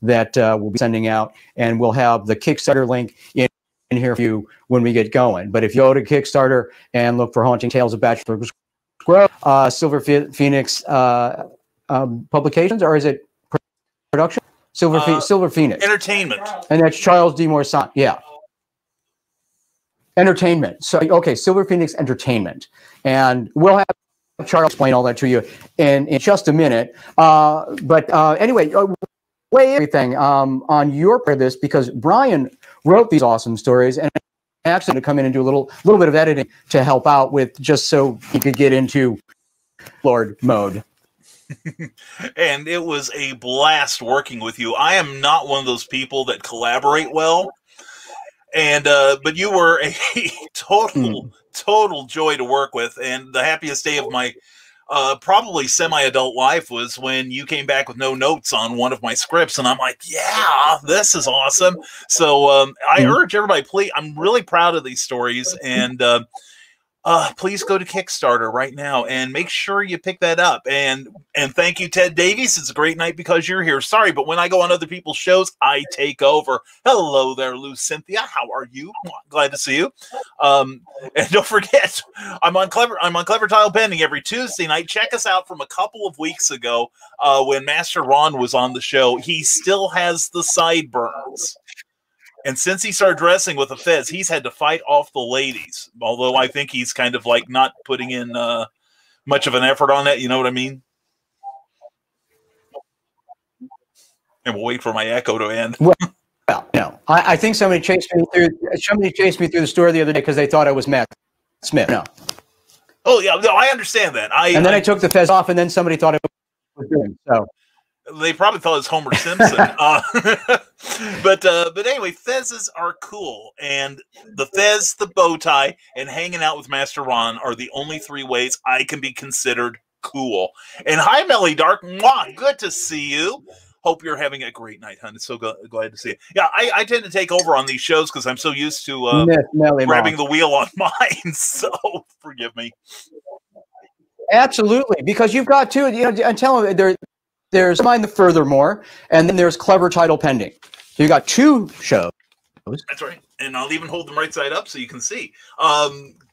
that we'll be sending out, and we'll have the Kickstarter link in here for you when we get going. But if you go to Kickstarter and look for Haunting Tales of Bachelor's Grove, Silver Phoenix Publications, or is it Production? Silver Phoenix Entertainment, and that's Charles D. Moissant. Yeah. Entertainment. So, okay, Silver Phoenix Entertainment. And we'll have Charles explain all that to you in just a minute. But anyway, weigh everything on your part of this, because Brian wrote these awesome stories, and I'm actually going to come in and do a little bit of editing to help out with, just so he could get into Lord mode. And it was a blast working with you. I am not one of those people that collaborate well. And but you were a total joy to work with, and the happiest day of my probably semi-adult life was when you came back with no notes on one of my scripts, and I'm like, yeah, this is awesome. So I urge everybody, please, I'm really proud of these stories, and please go to Kickstarter right now and make sure you pick that up. And thank you, Ted Davies. It's a great night because you're here. Sorry, but when I go on other people's shows, I take over. Hello there, Lou Cynthia. How are you? Glad to see you. And don't forget, I'm on Clever Title Pending every Tuesday night. Check us out from a couple of weeks ago when Master Ron was on the show. He still has the sideburns. And since he started dressing with a fez, he's had to fight off the ladies. Although I think he's kind of like not putting in much of an effort on that. You know what I mean? And we'll wait for my echo to end. Well, no, I think somebody chased me through the store the other day because they thought I was Matt Smith. No. Oh yeah, no, I understand that. And then I took the fez off, and then somebody thought it was doing so. They probably thought it was Homer Simpson. But anyway, fezzes are cool. And the fez, the bow tie, and hanging out with Master Ron are the only 3 ways I can be considered cool. And hi, Melly Dark. Mwah, good to see you. Hope you're having a great night, hon. It's so glad to see you. Yeah, I tend to take over on these shows because I'm so used to grabbing the wheel on mine. So forgive me. Absolutely, because you've got two. You know, I'm telling you, there's Mind the Furthermore, and then there's Clever Title Pending. So you got two shows. That's right, and I'll even hold them right side up so you can see.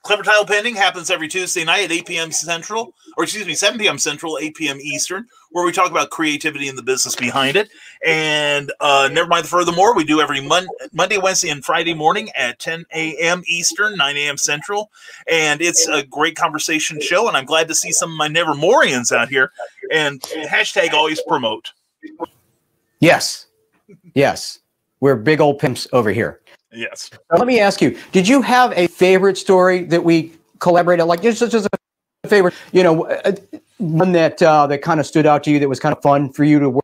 Clever Title Pending happens every Tuesday night at 8 p.m. Central, or excuse me, 7 p.m. Central, 8 p.m. Eastern, where we talk about creativity and the business behind it. And Never Mind the Furthermore, we do every Monday, Wednesday, and Friday morning at 10 a.m. Eastern, 9 a.m. Central. And it's a great conversation show, and I'm glad to see some of my Nevermorians out here. And hashtag always promote. Yes. Yes. We're big old pimps over here. Yes. Let me ask you, did you have a favorite story that we collaborated on? Like, just as a favorite, you know, one that that kind of stood out to you, that was kind of fun for you to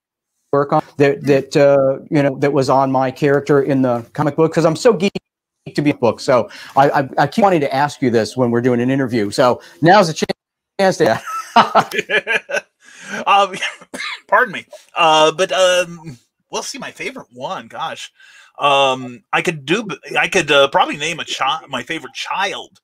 work on, that you know, that was on my character in the comic book? Because I'm so geeky to be a book, so I keep wanting to ask you this when we're doing an interview. So now's the chance to. Pardon me, but we'll see. My favorite one, gosh. I could probably name my favorite child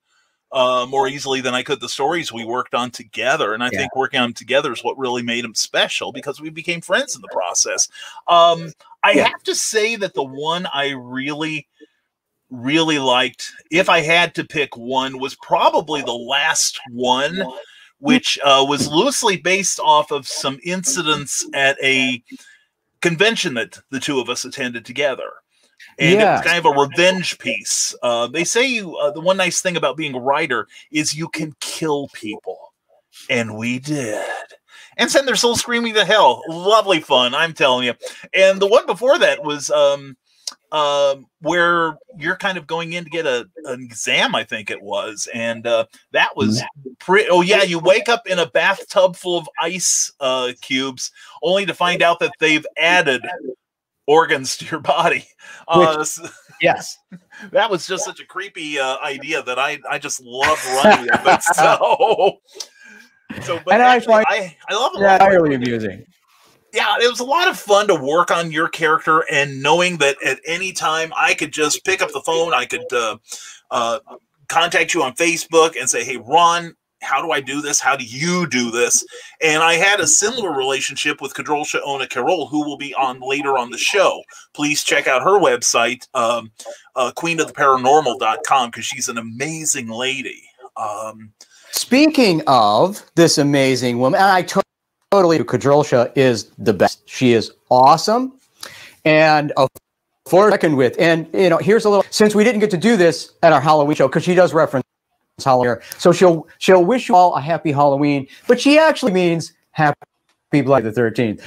more easily than I could the stories we worked on together. And I think working on them together is what really made them special, because we became friends in the process. I have to say that the one I really, really liked, if I had to pick one, was probably the last one, which was loosely based off of some incidents at a convention that the two of us attended together. And it was kind of a revenge piece. They say the one nice thing about being a writer is you can kill people. And we did. And send their soul screaming to hell. Lovely fun, I'm telling you. And the one before that was where you're kind of going in to get an exam, I think it was. And that was pretty. Oh, yeah, you wake up in a bathtub full of ice cubes, only to find out that they've added organs to your body. Yes. That was just such a creepy idea that I just love running with it. I love it. Yeah, really amusing. Yeah, it was a lot of fun to work on your character, and knowing that at any time I could just pick up the phone, I could contact you on Facebook and say, hey, Ron, how do I do this? How do you do this? And I had a similar relationship with Kadrolsha Ona Carol, who will be on later on the show. Please check out her website, queenoftheparanormal.com, because she's an amazing lady. Speaking of this amazing woman, and I totally, Kadrolsha is the best. She is awesome. And of course, reckoned with. And, you know, here's a little, since we didn't get to do this at our Halloween show, because she does reference Halloween. So she'll wish you all a happy Halloween, but she actually means happy Black the 13th.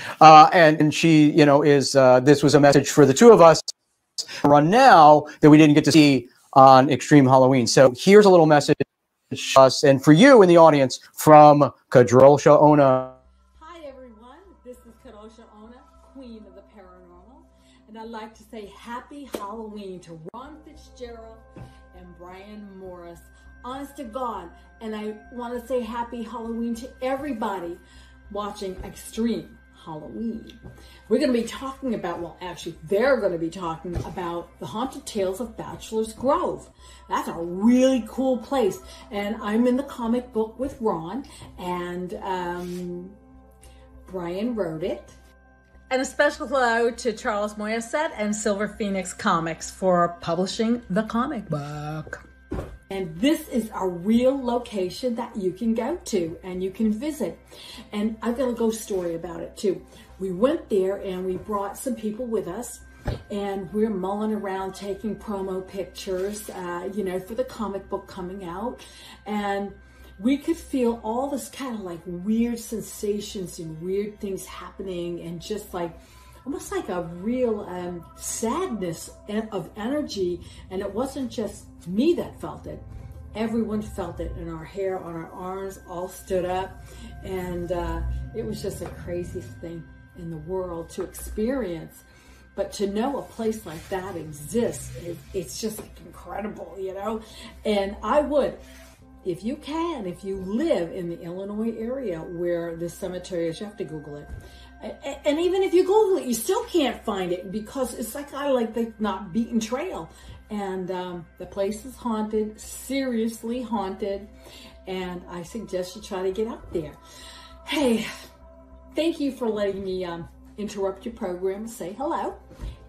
And she, you know, is this was a message for the two of us run now that we didn't get to see on Extreme Halloween. So here's a little message for us and for you in the audience from Kadrolsha Ona. Hi everyone, this is Kadrolsha Ona, Queen of the Paranormal, and I'd like to say happy Halloween to Ron Fitzgerald and Brian Morris. Honest to God, and I want to say happy Halloween to everybody watching Extreme Halloween. We're going to be talking about, well, actually, they're going to be talking about the Haunted Tales of Bachelor's Grove. That's a really cool place, and I'm in the comic book with Ron, and Brian wrote it. And a special hello to Charles Moissant and Silver Phoenix Comics for publishing the comic book. And this is a real location that you can go to and you can visit. And I've got a ghost story about it too. We went there and we brought some people with us, and we're mulling around taking promo pictures, you know, for the comic book coming out. And we could feel all this kind of like weird sensations and weird things happening, and just like, almost like a real sadness of energy. And it wasn't just me that felt it. Everyone felt it in our hair, on our arms, all stood up. And it was just the craziest thing in the world to experience. But to know a place like that exists, it's just like incredible, you know? And I would, if you can, if you live in the Illinois area where this cemetery is, you have to Google it. And even if you Google it, you still can't find it, because it's like kind of like the not beaten trail. And the place is haunted, seriously haunted. and I suggest you try to get out there. Hey, thank you for letting me interrupt your program and say hello.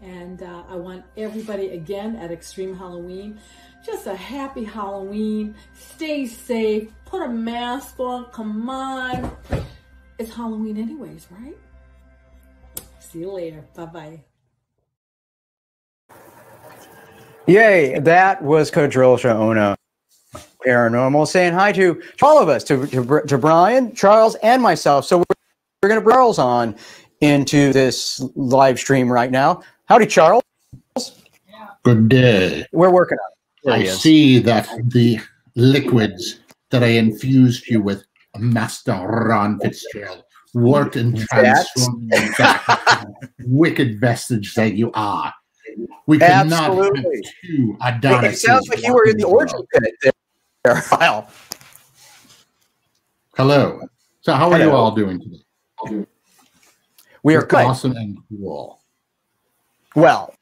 And I want everybody again at Extreme Halloween, just a happy Halloween. Stay safe, put a mask on, come on. It's Halloween anyways, right? See you later, bye-bye. Yay, that was Kadrolsha Ona Paranormal saying hi to all of us, to Brian, Charles, and myself. So we're gonna bring Charles on into this live stream right now. Howdy, Charles. Good day. We're working on it. I see that the liquids that I infused you with, Master Ron Fitzgerald, worked and transformed you back. Wicked vestige that you are. We cannot Absolutely. Have two Adonis. It sounds like you were in the orgy pit there. Wow. Hello. So how Hello. Are you all doing today? We are awesome and cool. Well,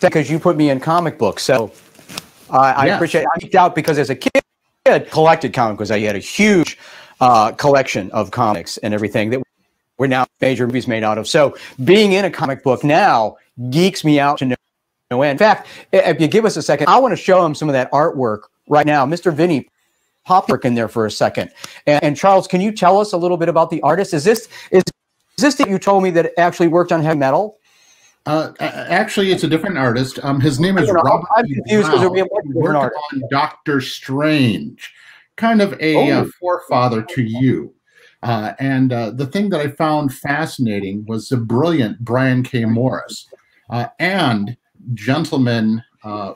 because you put me in comic books, so I yes. appreciate it. I geeked out because as a kid, I collected comic books. I had a huge collection of comics and everything that we're now major movies made out of. So being in a comic book now geeks me out to no end. In fact, if you give us a second, I want to show him some of that artwork right now. Mr. Vinny, pop in there for a second. And Charles, can you tell us a little bit about the artist? Is this that you told me that actually worked on heavy metal? Actually, it's a different artist. His name is Robert E. Brown. He worked on Doctor Strange, kind of a forefather to you. And the thing that I found fascinating was the brilliant Brian K. Morris and gentleman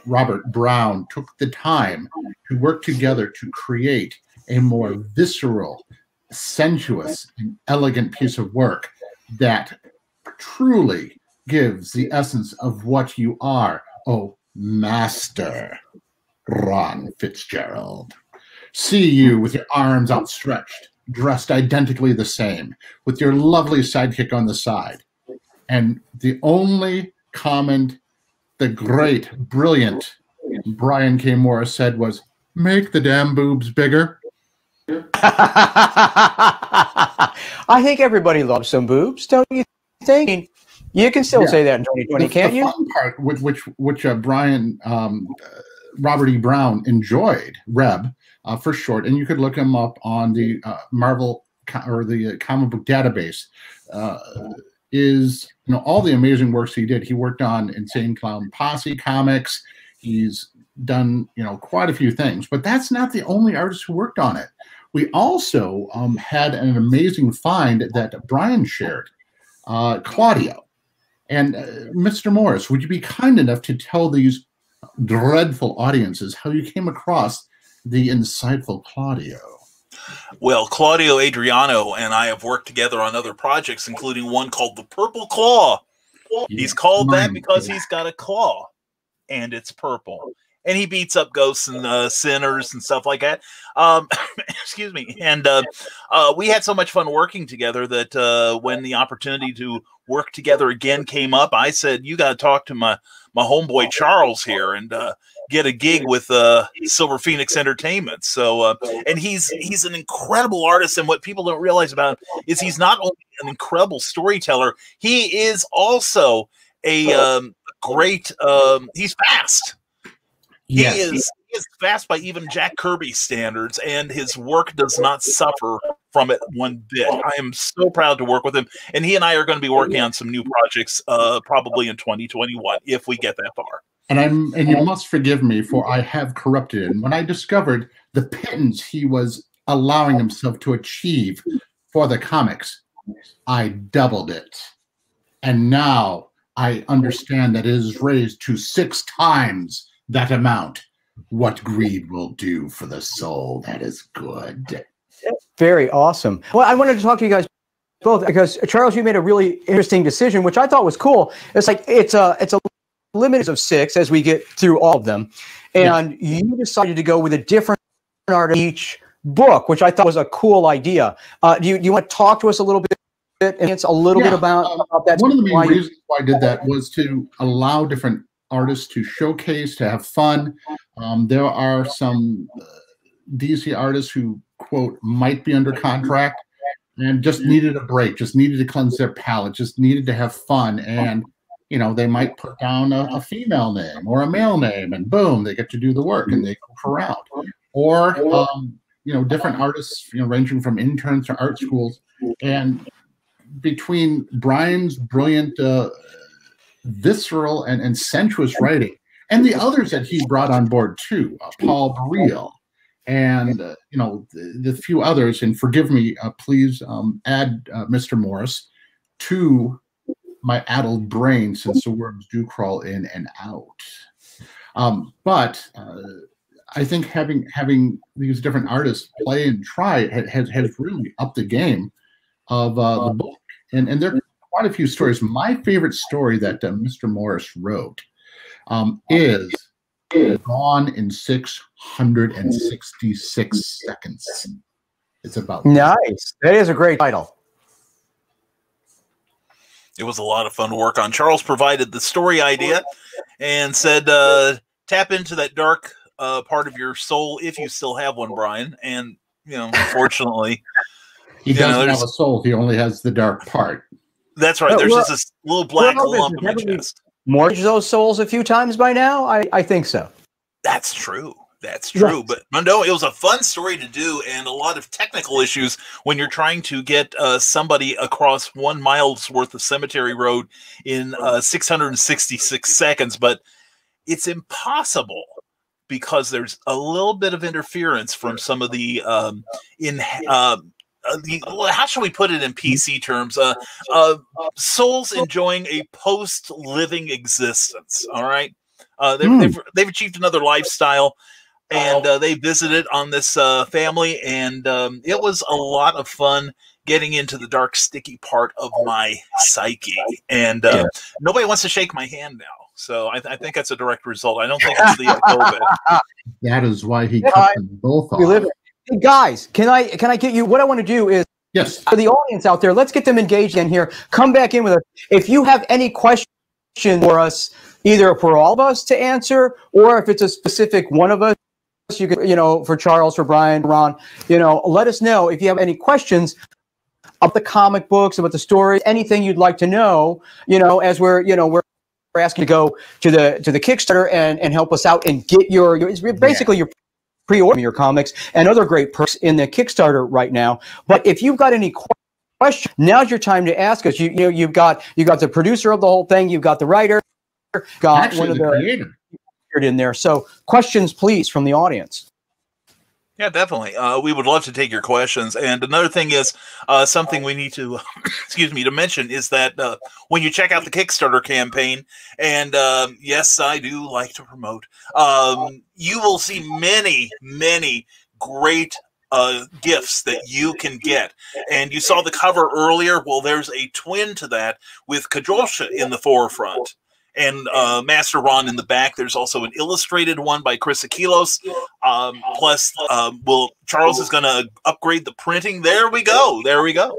Robert Brown took the time to work together to create a more visceral, sensuous, and elegant piece of work that truly gives the essence of what you are, oh, Master Ron Fitzgerald. See you with your arms outstretched, dressed identically the same, with your lovely sidekick on the side. And the only comment the great, brilliant Brian K. Morris said was, make the damn boobs bigger. I think everybody loves some boobs, don't you think? You can still say that in 2020, can't you? The fun part, which Robert E. Brown enjoyed, Reb, for short, and you could look him up on the Marvel or the comic book database. Is you know all the amazing works he did. He worked on Insane Clown Posse comics. He's done quite a few things, but that's not the only artist who worked on it. We also had an amazing find that Brian shared, Claudio. And Mr. Morris, would you be kind enough to tell these dreadful audiences how you came across the insightful Claudio? Well, Claudio Adriano and I have worked together on other projects, including one called The Purple Claw. He's called that because he's got a claw, and it's purple. And he beats up ghosts and sinners and stuff like that. Excuse me. And we had so much fun working together that when the opportunity to work together again came up, I said, you got to talk to my homeboy Charles here and get a gig with Silver Phoenix Entertainment. So, and he's an incredible artist. And what people don't realize about him is he's not only an incredible storyteller, he is also a great, he's fast. Yes. He is fast by even Jack Kirby's standards, and his work does not suffer from it one bit. I am so proud to work with him, and he and I are going to be working on some new projects probably in 2021 if we get that far. And you must forgive me, for I have corrupted him. When I discovered the pittance he was allowing himself to achieve for the comics, I doubled it. And now I understand that it is raised to 6 times that amount. What greed will do for the soul, that is good. Very awesome. Well, I wanted to talk to you guys both because, Charles, you made a really interesting decision, which I thought was cool. It's like it's a limit of 6 as we get through all of them. And you decided to go with a different art in each book, which I thought was a cool idea. Do you want to talk to us a little bit? And it's a little bit about that. One of the main reasons why I did that was to allow different artists to showcase, to have fun. There are some DC artists who, quote, might be under contract and just needed a break, just needed to cleanse their palate, just needed to have fun. And, you know, they might put down a female name or a male name, and boom, they get to do the work and they go for out. Or, you know, different artists, you know, ranging from interns to art schools. And between Brian's brilliant, visceral and sensuous writing, and the others that he brought on board too, Paul Burriel, and you know, the few others. And forgive me, please add Mr. Morris to my addled brain, since the words do crawl in and out. But I think having these different artists play and try has really upped the game of the book. And there are quite a few stories. My favorite story that Mr. Morris wrote is Gone in 666 Seconds. It's about nice. That is a great title. It was a lot of fun to work on. Charles provided the story idea and said, tap into that dark part of your soul if you still have one, Brian. And, you know, unfortunately, he doesn't have a soul. He only has the dark part. That's right. There's just this little black lump in my chest. Mortgage those souls a few times by now? I think so. That's true. That's true. Yes. But no, it was a fun story to do, and a lot of technical issues when you're trying to get somebody across 1 mile's worth of cemetery road in 666 seconds. But it's impossible because there's a little bit of interference from some of the how should we put it in PC terms? Souls enjoying a post-living existence. All right, they've achieved another lifestyle, and they visited on this family, and it was a lot of fun getting into the dark, sticky part of my psyche. And nobody wants to shake my hand now, so I think that's a direct result. I don't think it's the COVID. That is why he cut them both off. Guys, can I get you? What I want to do is, yes, for the audience out there, let's get them engaged in here. Come back in with us. If you have any questions for us, either for all of us to answer, or if it's a specific one of us, you can, you know, for Charles, for Brian, Ron, you know, let us know if you have any questions about the comic books, about the story, anything you'd like to know, you know, as we're asking you to go to the Kickstarter and help us out and get your basically your pre-order your comics and other great perks in the Kickstarter right now. But if you've got any questions, now's your time to ask us. You know, you've got the producer of the whole thing, you've got the writer, got actually one of the creator in there. So questions, please, from the audience. Yeah, definitely. We would love to take your questions. And another thing is something we need to, excuse me, to mention is that when you check out the Kickstarter campaign, and yes, I do like to promote, you will see many, many great gifts that you can get. And you saw the cover earlier. Well, there's a twin to that with Kadrolsha in the forefront and Master Ron in the back. There's also an illustrated one by Chris Akilos. Plus, Charles is going to upgrade the printing. There we go. There we go.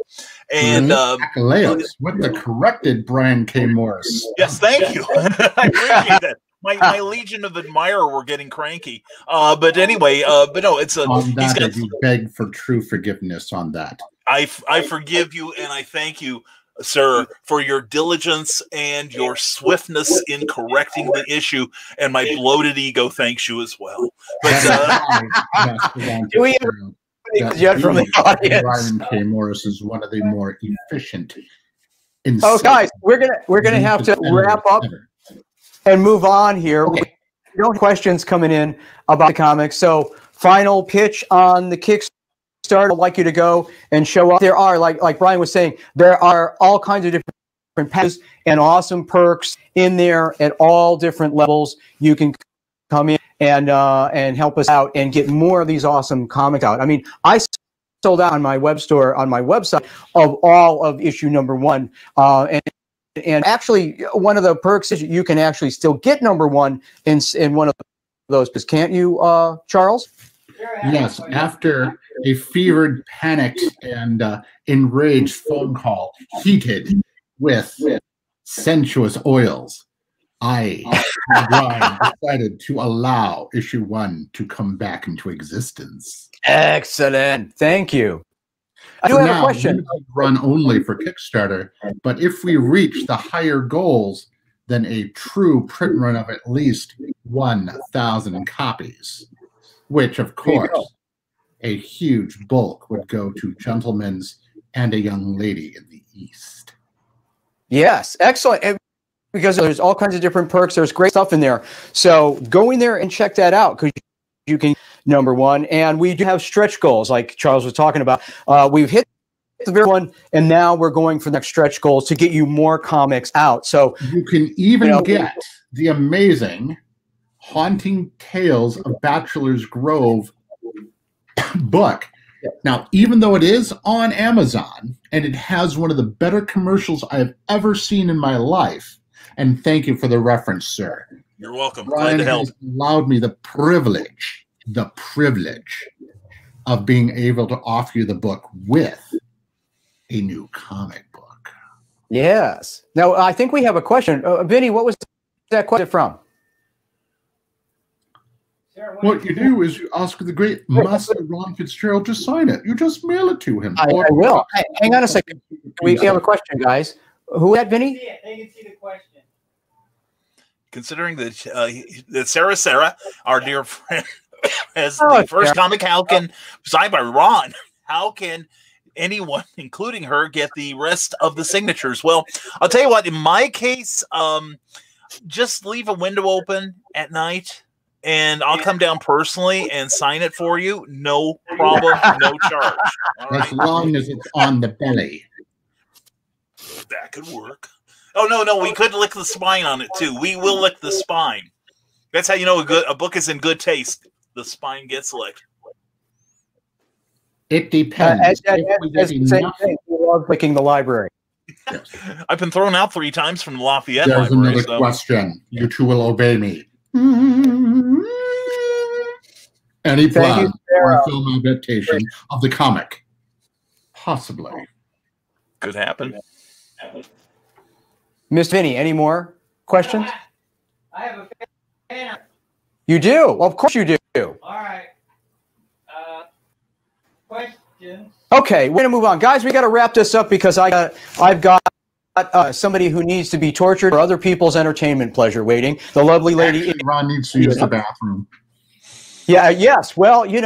And with the corrected Brian K. Morris. Yes, thank you. I appreciate that. My legion of admirer were getting cranky. But anyway, but no, it's a. He's gonna beg for true forgiveness on that. I forgive you and I thank you, sir, for your diligence and your swiftness in correcting the issue, and my bloated ego thanks you as well. But, do we have from the audience? Brian K. Morris is one of the more efficient. Oh, guys, we're gonna have to wrap up and move on here. Okay. We don't have questions coming in about the comics, so final pitch on the Kickstarter. I'd like you to go and show up. There are, like Brian was saying, there are all kinds of different packages and awesome perks in there at all different levels. You can come in and help us out and get more of these awesome comics out. I mean, I sold out on my web store, on my website, of all of issue number 1. And actually, one of the perks is you can actually still get number 1 in one of those. Can't you, Charles? Yes, after a fevered, panicked, and enraged phone call, heated with sensuous oils, I decided to allow issue 1 to come back into existence. Excellent. Thank you. I do have a question. Run only for Kickstarter, but if we reach the higher goals, then a true print run of at least 1,000 copies, which, of course, a huge bulk would go to Gentlemen's and A Young Lady in the East. Yes, excellent. And because there's all kinds of different perks. There's great stuff in there. So go in there and check that out because you can, number one. And we do have stretch goals like Charles was talking about. We've hit the very one, and now we're going for the next stretch goals to get you more comics out. So you can even get the amazing Haunting Tales of Bachelor's Grove book. Now, even though it is on Amazon and it has one of the better commercials I've ever seen in my life, and thank you for the reference, sir. You're welcome. Brian Glad to help. Has allowed me the privilege of being able to offer you the book with a new comic book. Yes. Now, I think we have a question. Vinny, what was that question from? What you do is you ask the great master Ron Fitzgerald to sign it. You just mail it to him. I will. Hey, hang on a second. We have a question, guys. Who had Vinny? They can see the question. Considering that Sarah, our dear friend, as the first comic, how can signed by Ron? How can anyone, including her, get the rest of the signatures? Well, I'll tell you what. In my case, just leave a window open at night. And I'll come down personally and sign it for you. No problem, no charge. Right? As long as it's on the belly. That could work. Oh, no, we could lick the spine on it, too. We will lick the spine. That's how you know a book is in good taste. The spine gets licked. It depends. We love licking the library. Yes. I've been thrown out 3 times from the Lafayette Library. There's another question. You two will obey me. Any plan or film adaptation of the comic? Possibly. Could happen. Miss Vinny, any more questions? I have a fan. You do? Well, of course you do. All right. Questions? Okay, we're going to move on. Guys, we got to wrap this up because I've got somebody who needs to be tortured for other people's entertainment pleasure waiting. The lovely lady. Ron needs to use the bathroom. Yeah, yes. Well, you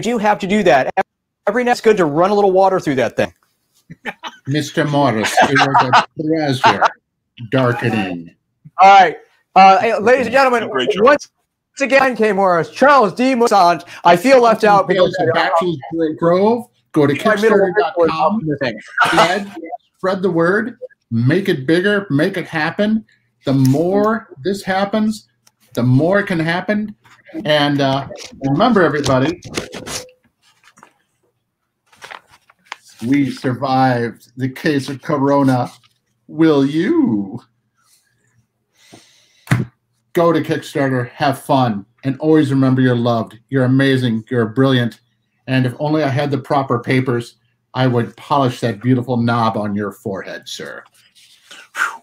do have to do that. Every night it's good to run a little water through that thing. Mr. Morris, it was a pleasure darkening. All right. Ladies and gentlemen, once again, K. Morris, Charles D. Moissant. I feel left out because of Bachelor's Grove. Go to Kickstarter.com. Spread the word. Make it bigger, make it happen. The more this happens, the more it can happen. And remember, everybody, we survived the case of Corona. Will you? Go to Kickstarter, have fun, and always remember you're loved. You're amazing, you're brilliant. And if only I had the proper papers, I would polish that beautiful knob on your forehead, sir.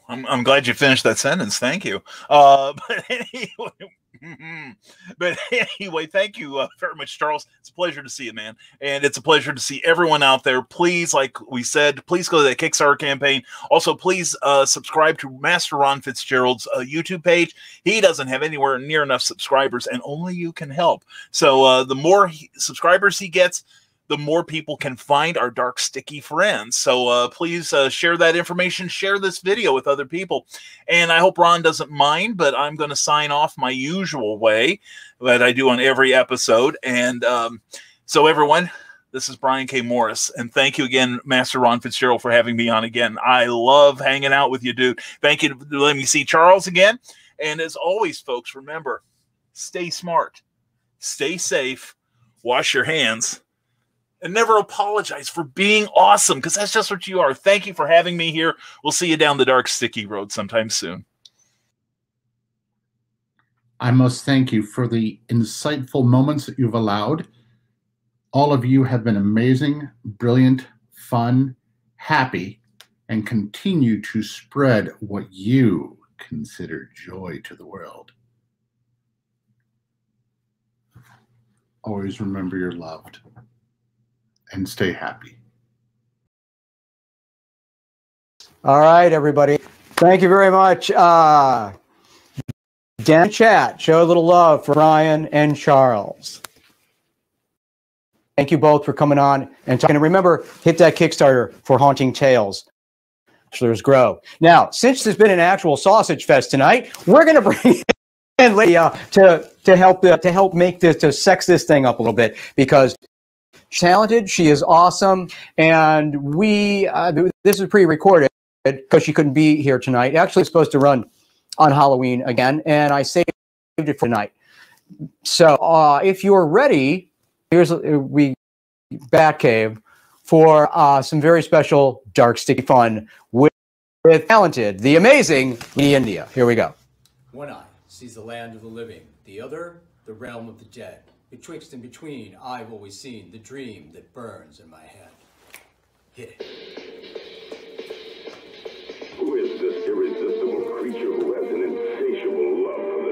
I'm glad you finished that sentence. Thank you. But anyway, thank you very much, Charles. It's a pleasure to see you, man. And it's a pleasure to see everyone out there. Please, like we said, please go to that Kickstarter campaign. Also, please subscribe to Master Ron Fitzgerald's YouTube page. He doesn't have anywhere near enough subscribers, and only you can help. So the more subscribers he gets, the more people can find our dark, sticky friends. So please share that information. Share this video with other people. And I hope Ron doesn't mind, but I'm going to sign off my usual way that I do on every episode. And so everyone, this is Brian K. Morris. And thank you again, Master Ron Fitzgerald, for having me on again. I love hanging out with you, dude. Thank you for letting me see Charles again. And as always, folks, remember, stay smart, stay safe, wash your hands, and never apologize for being awesome, because that's just what you are. Thank you for having me here. We'll see you down the dark, sticky road sometime soon. I must thank you for the insightful moments that you've allowed. All of you have been amazing, brilliant, fun, happy, and continue to spread what you consider joy to the world. Always remember you're loved and stay happy. All right, everybody. Thank you very much. Down in chat, show a little love for Brian and Charles. Thank you both for coming on and talking. And remember, hit that Kickstarter for Haunting Tales of Bachelor's Grove. Now, since there's been an actual sausage fest tonight, we're going to bring in Lady to help make this, to sex this thing up a little bit, because she's talented, she is awesome, and we this is pre-recorded because she couldn't be here tonight. Actually, it's supposed to run on Halloween again, and I saved it for tonight. So if you're ready, here's Batcave for some very special dark sticky fun with talented, the amazing Lady India. Here we go. One eye sees the land of the living, the other the realm of the dead. Betwixt and between, I've always seen the dream that burns in my head. Hit it. Who is this irresistible creature who has an insatiable love for the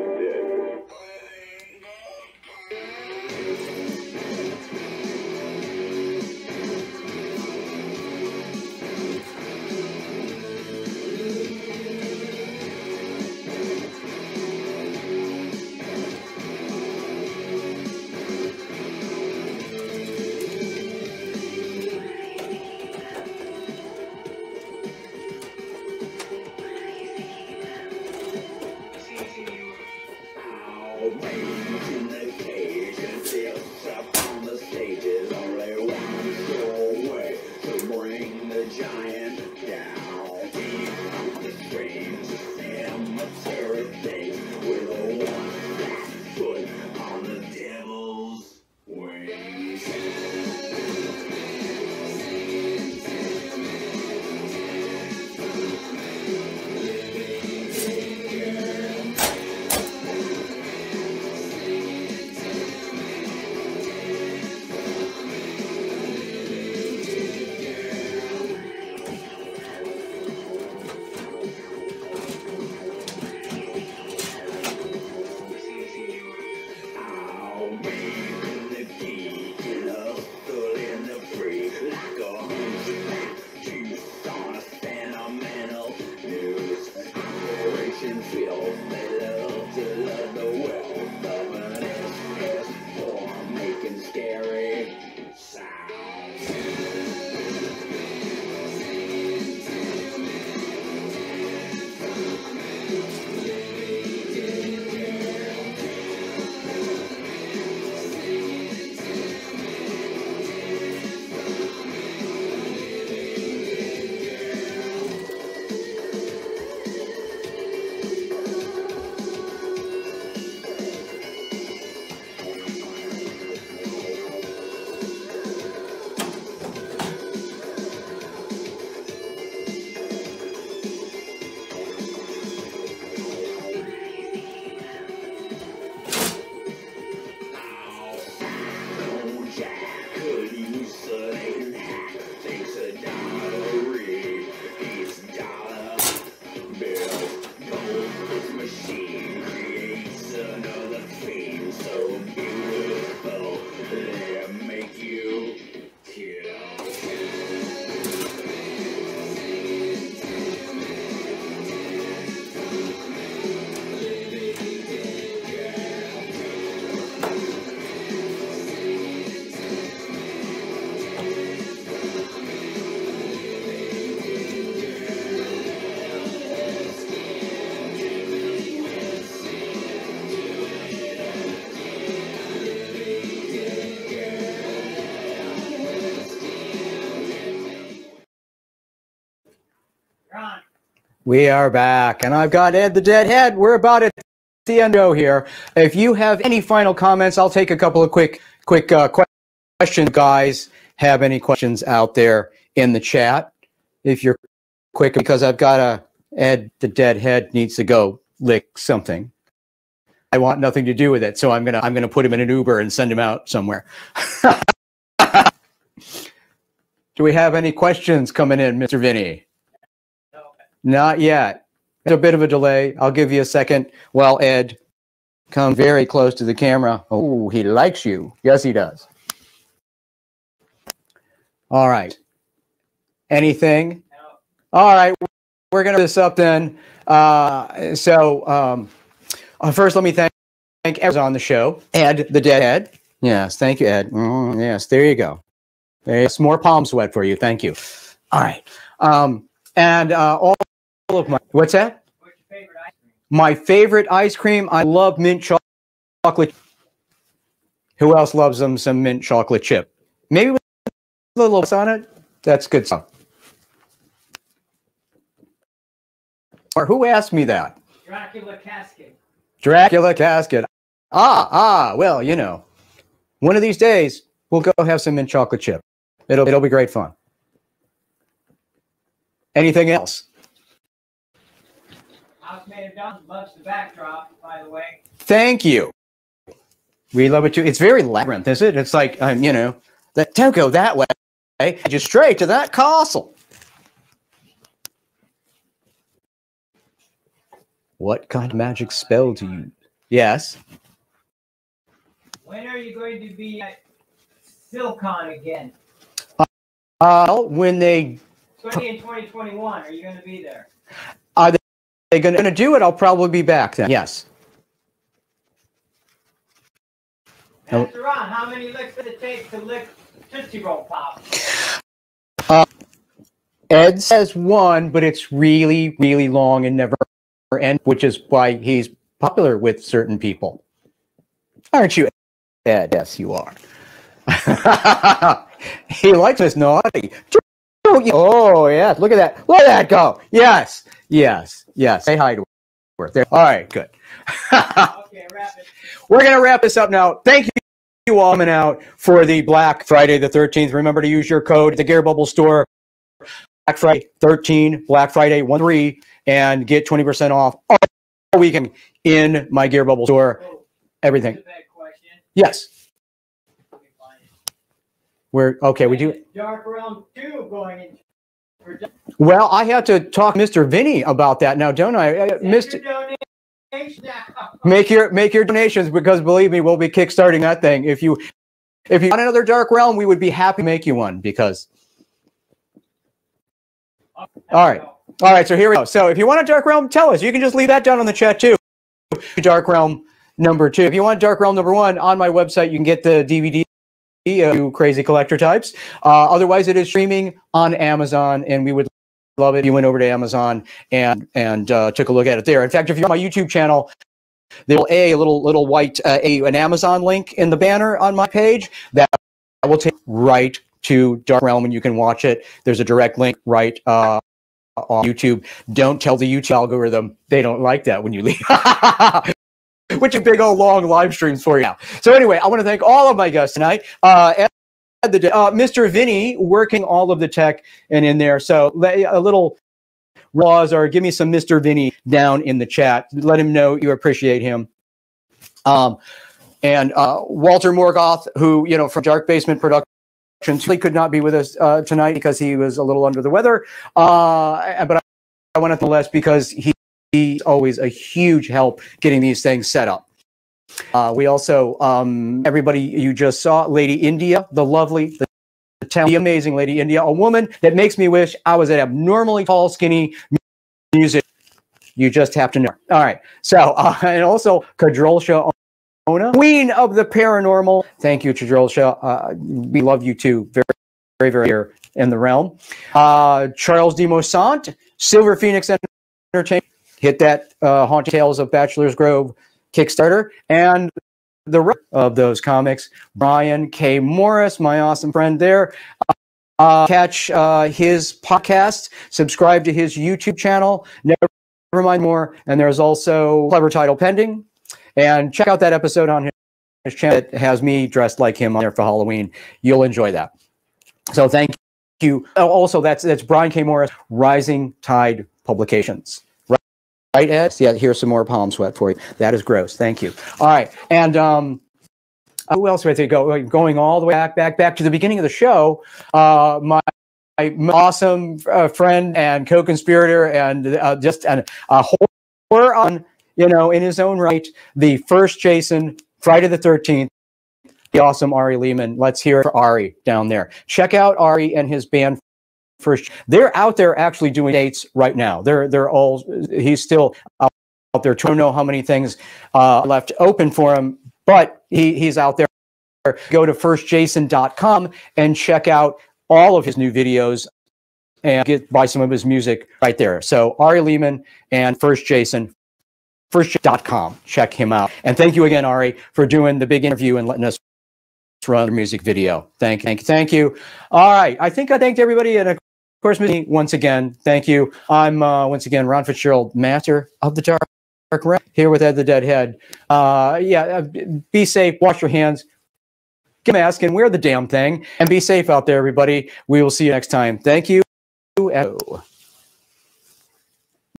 We are back, and I've got Ed the Deadhead. We're about at the end here. If you have any final comments, I'll take a couple of quick questions. Guys, have any questions out there in the chat? If you're quick, because I've got Ed the Deadhead needs to go lick something. I want nothing to do with it, so I'm gonna put him in an Uber and send him out somewhere. Do we have any questions coming in, Mr. Vinny? Not yet. a bit of a delay. I'll give you a second while Ed comes very close to the camera. Oh, he likes you. Yes, he does. All right. Anything? No. All right. We're going to wrap this up then. First, let me thank everyone on the show. Ed the Deadhead. Yes, thank you, Ed. Yes, there you go. There's more palm sweat for you. Thank you. All right. All of my... What's that? What's your favorite ice cream? My favorite ice cream? I love mint chocolate. Who else loves them? Some mint chocolate chip. Maybe with a little on it. That's good stuff. Or who asked me that? Dracula Casket. Dracula Casket. Well, you know. One of these days, we'll go have some mint chocolate chip. It'll be great fun. Anything else? Automated Dog loves the backdrop, by the way. Thank you. We love it too. It's very labyrinth, is it? It's like, you know, don't go that way. Just straight to that castle. What kind of magic spell do you? Yes. When are you going to be at Silcon again? When they 20 and 2021, are you going to be there? Are they going to do it? I'll probably be back then. Yes. Pastor Ron, how many licks did it take to lick Tootsie Roll Pop? Ed says one, but it's really, really long and never ends, which is why he's popular with certain people. Aren't you? Ed, yes, you are. He likes us naughty. Oh, yeah. Look at that. Look at that go. Yes. Yes. Yes. Say hi to her. There. All right. Good. Okay, wrap it. We're going to wrap this up now. Thank you all coming out for the Black Friday the 13th. Remember to use your code at the Gear Bubble store. Black Friday 13, Black Friday 13, and get 20% off all weekend in my Gear Bubble store. Everything. Yes. We're okay. We do Dark Realm 2 going in. Well, I have to talk to Mr. Vinny about that now, don't I? Make your donations, because believe me, we'll be kickstarting that thing. If you want another Dark Realm, we would be happy to make you one, because. All right. So here we go. So if you want a Dark Realm, tell us. You can just leave that down on the chat too. Dark Realm. Number 2. If you want Dark Realm Number 1 on my website, you can get the DVD. You crazy collector types. Otherwise, it is streaming on Amazon, and we would love it if you went over to Amazon and took a look at it there. In fact, if you're on my YouTube channel, there'll a little white an Amazon link in the banner on my page that will take right to Dark Realm, and you can watch it. There's a direct link right on YouTube. Don't tell the YouTube algorithm they don't like that when you leave. Which is big old long live streams for you now. So anyway, I want to thank all of my guests tonight. Mr. Vinny working all of the tech and in there. So a little raws or give me some Mr. Vinny down in the chat. Let him know you appreciate him. Walter Morgoth, who, you know, from Dark Basement Productions, he could not be with us tonight because he was a little under the weather. But I want to thank Les because he's always a huge help getting these things set up. We also, everybody you just saw, Lady India, the lovely, the talented, the amazing Lady India, a woman that makes me wish I was an abnormally tall, skinny musician. You just have to know. All right. So, and also Kadrolsha Ona, Queen of the Paranormal. Thank you, Kadrolsha. We love you too. Very, very, very here in the realm. Charles D. Moissant, Silver Phoenix Entertainment. Hit that Haunting Tales of Bachelor's Grove Kickstarter, and the rest of those comics. Brian K. Morris, my awesome friend there. Catch his podcast, subscribe to his YouTube channel, Never Mind More, and there's also Clever Title Pending. And check out that episode on his channel that has me dressed like him on there for Halloween. You'll enjoy that. So thank you. Oh, also, that's Brian K. Morris, Rising Tide Publications. Right, Ed? Yeah, here's some more palm sweat for you. That is gross. Thank you. All right. And who else do I think? Going all the way back to the beginning of the show, my my awesome friend and co-conspirator and just a horror on, you know, in his own right, the First Jason, Friday the 13th, the awesome Ari Lehman. Let's hear it for Ari down there. Check out Ari and his band. First, they're out there actually doing dates right now. They're all, he's still out there. Don't know how many things left open for him, but he's out there. Go to firstjason.com and check out all of his new videos and buy some of his music right there. So Ari Lehman and First Jason, firstjason.com. Check him out. And thank you again, Ari, for doing the big interview and letting us run a music video. Thank you. All right. I think I thanked everybody. And of course, me once again, thank you. I'm once again, Ron Fitzgerald, master of the Dark Realm, here with Ed the Deadhead. Yeah, be safe. Wash your hands. Get a mask and wear the damn thing. And be safe out there, everybody. We will see you next time. Thank you.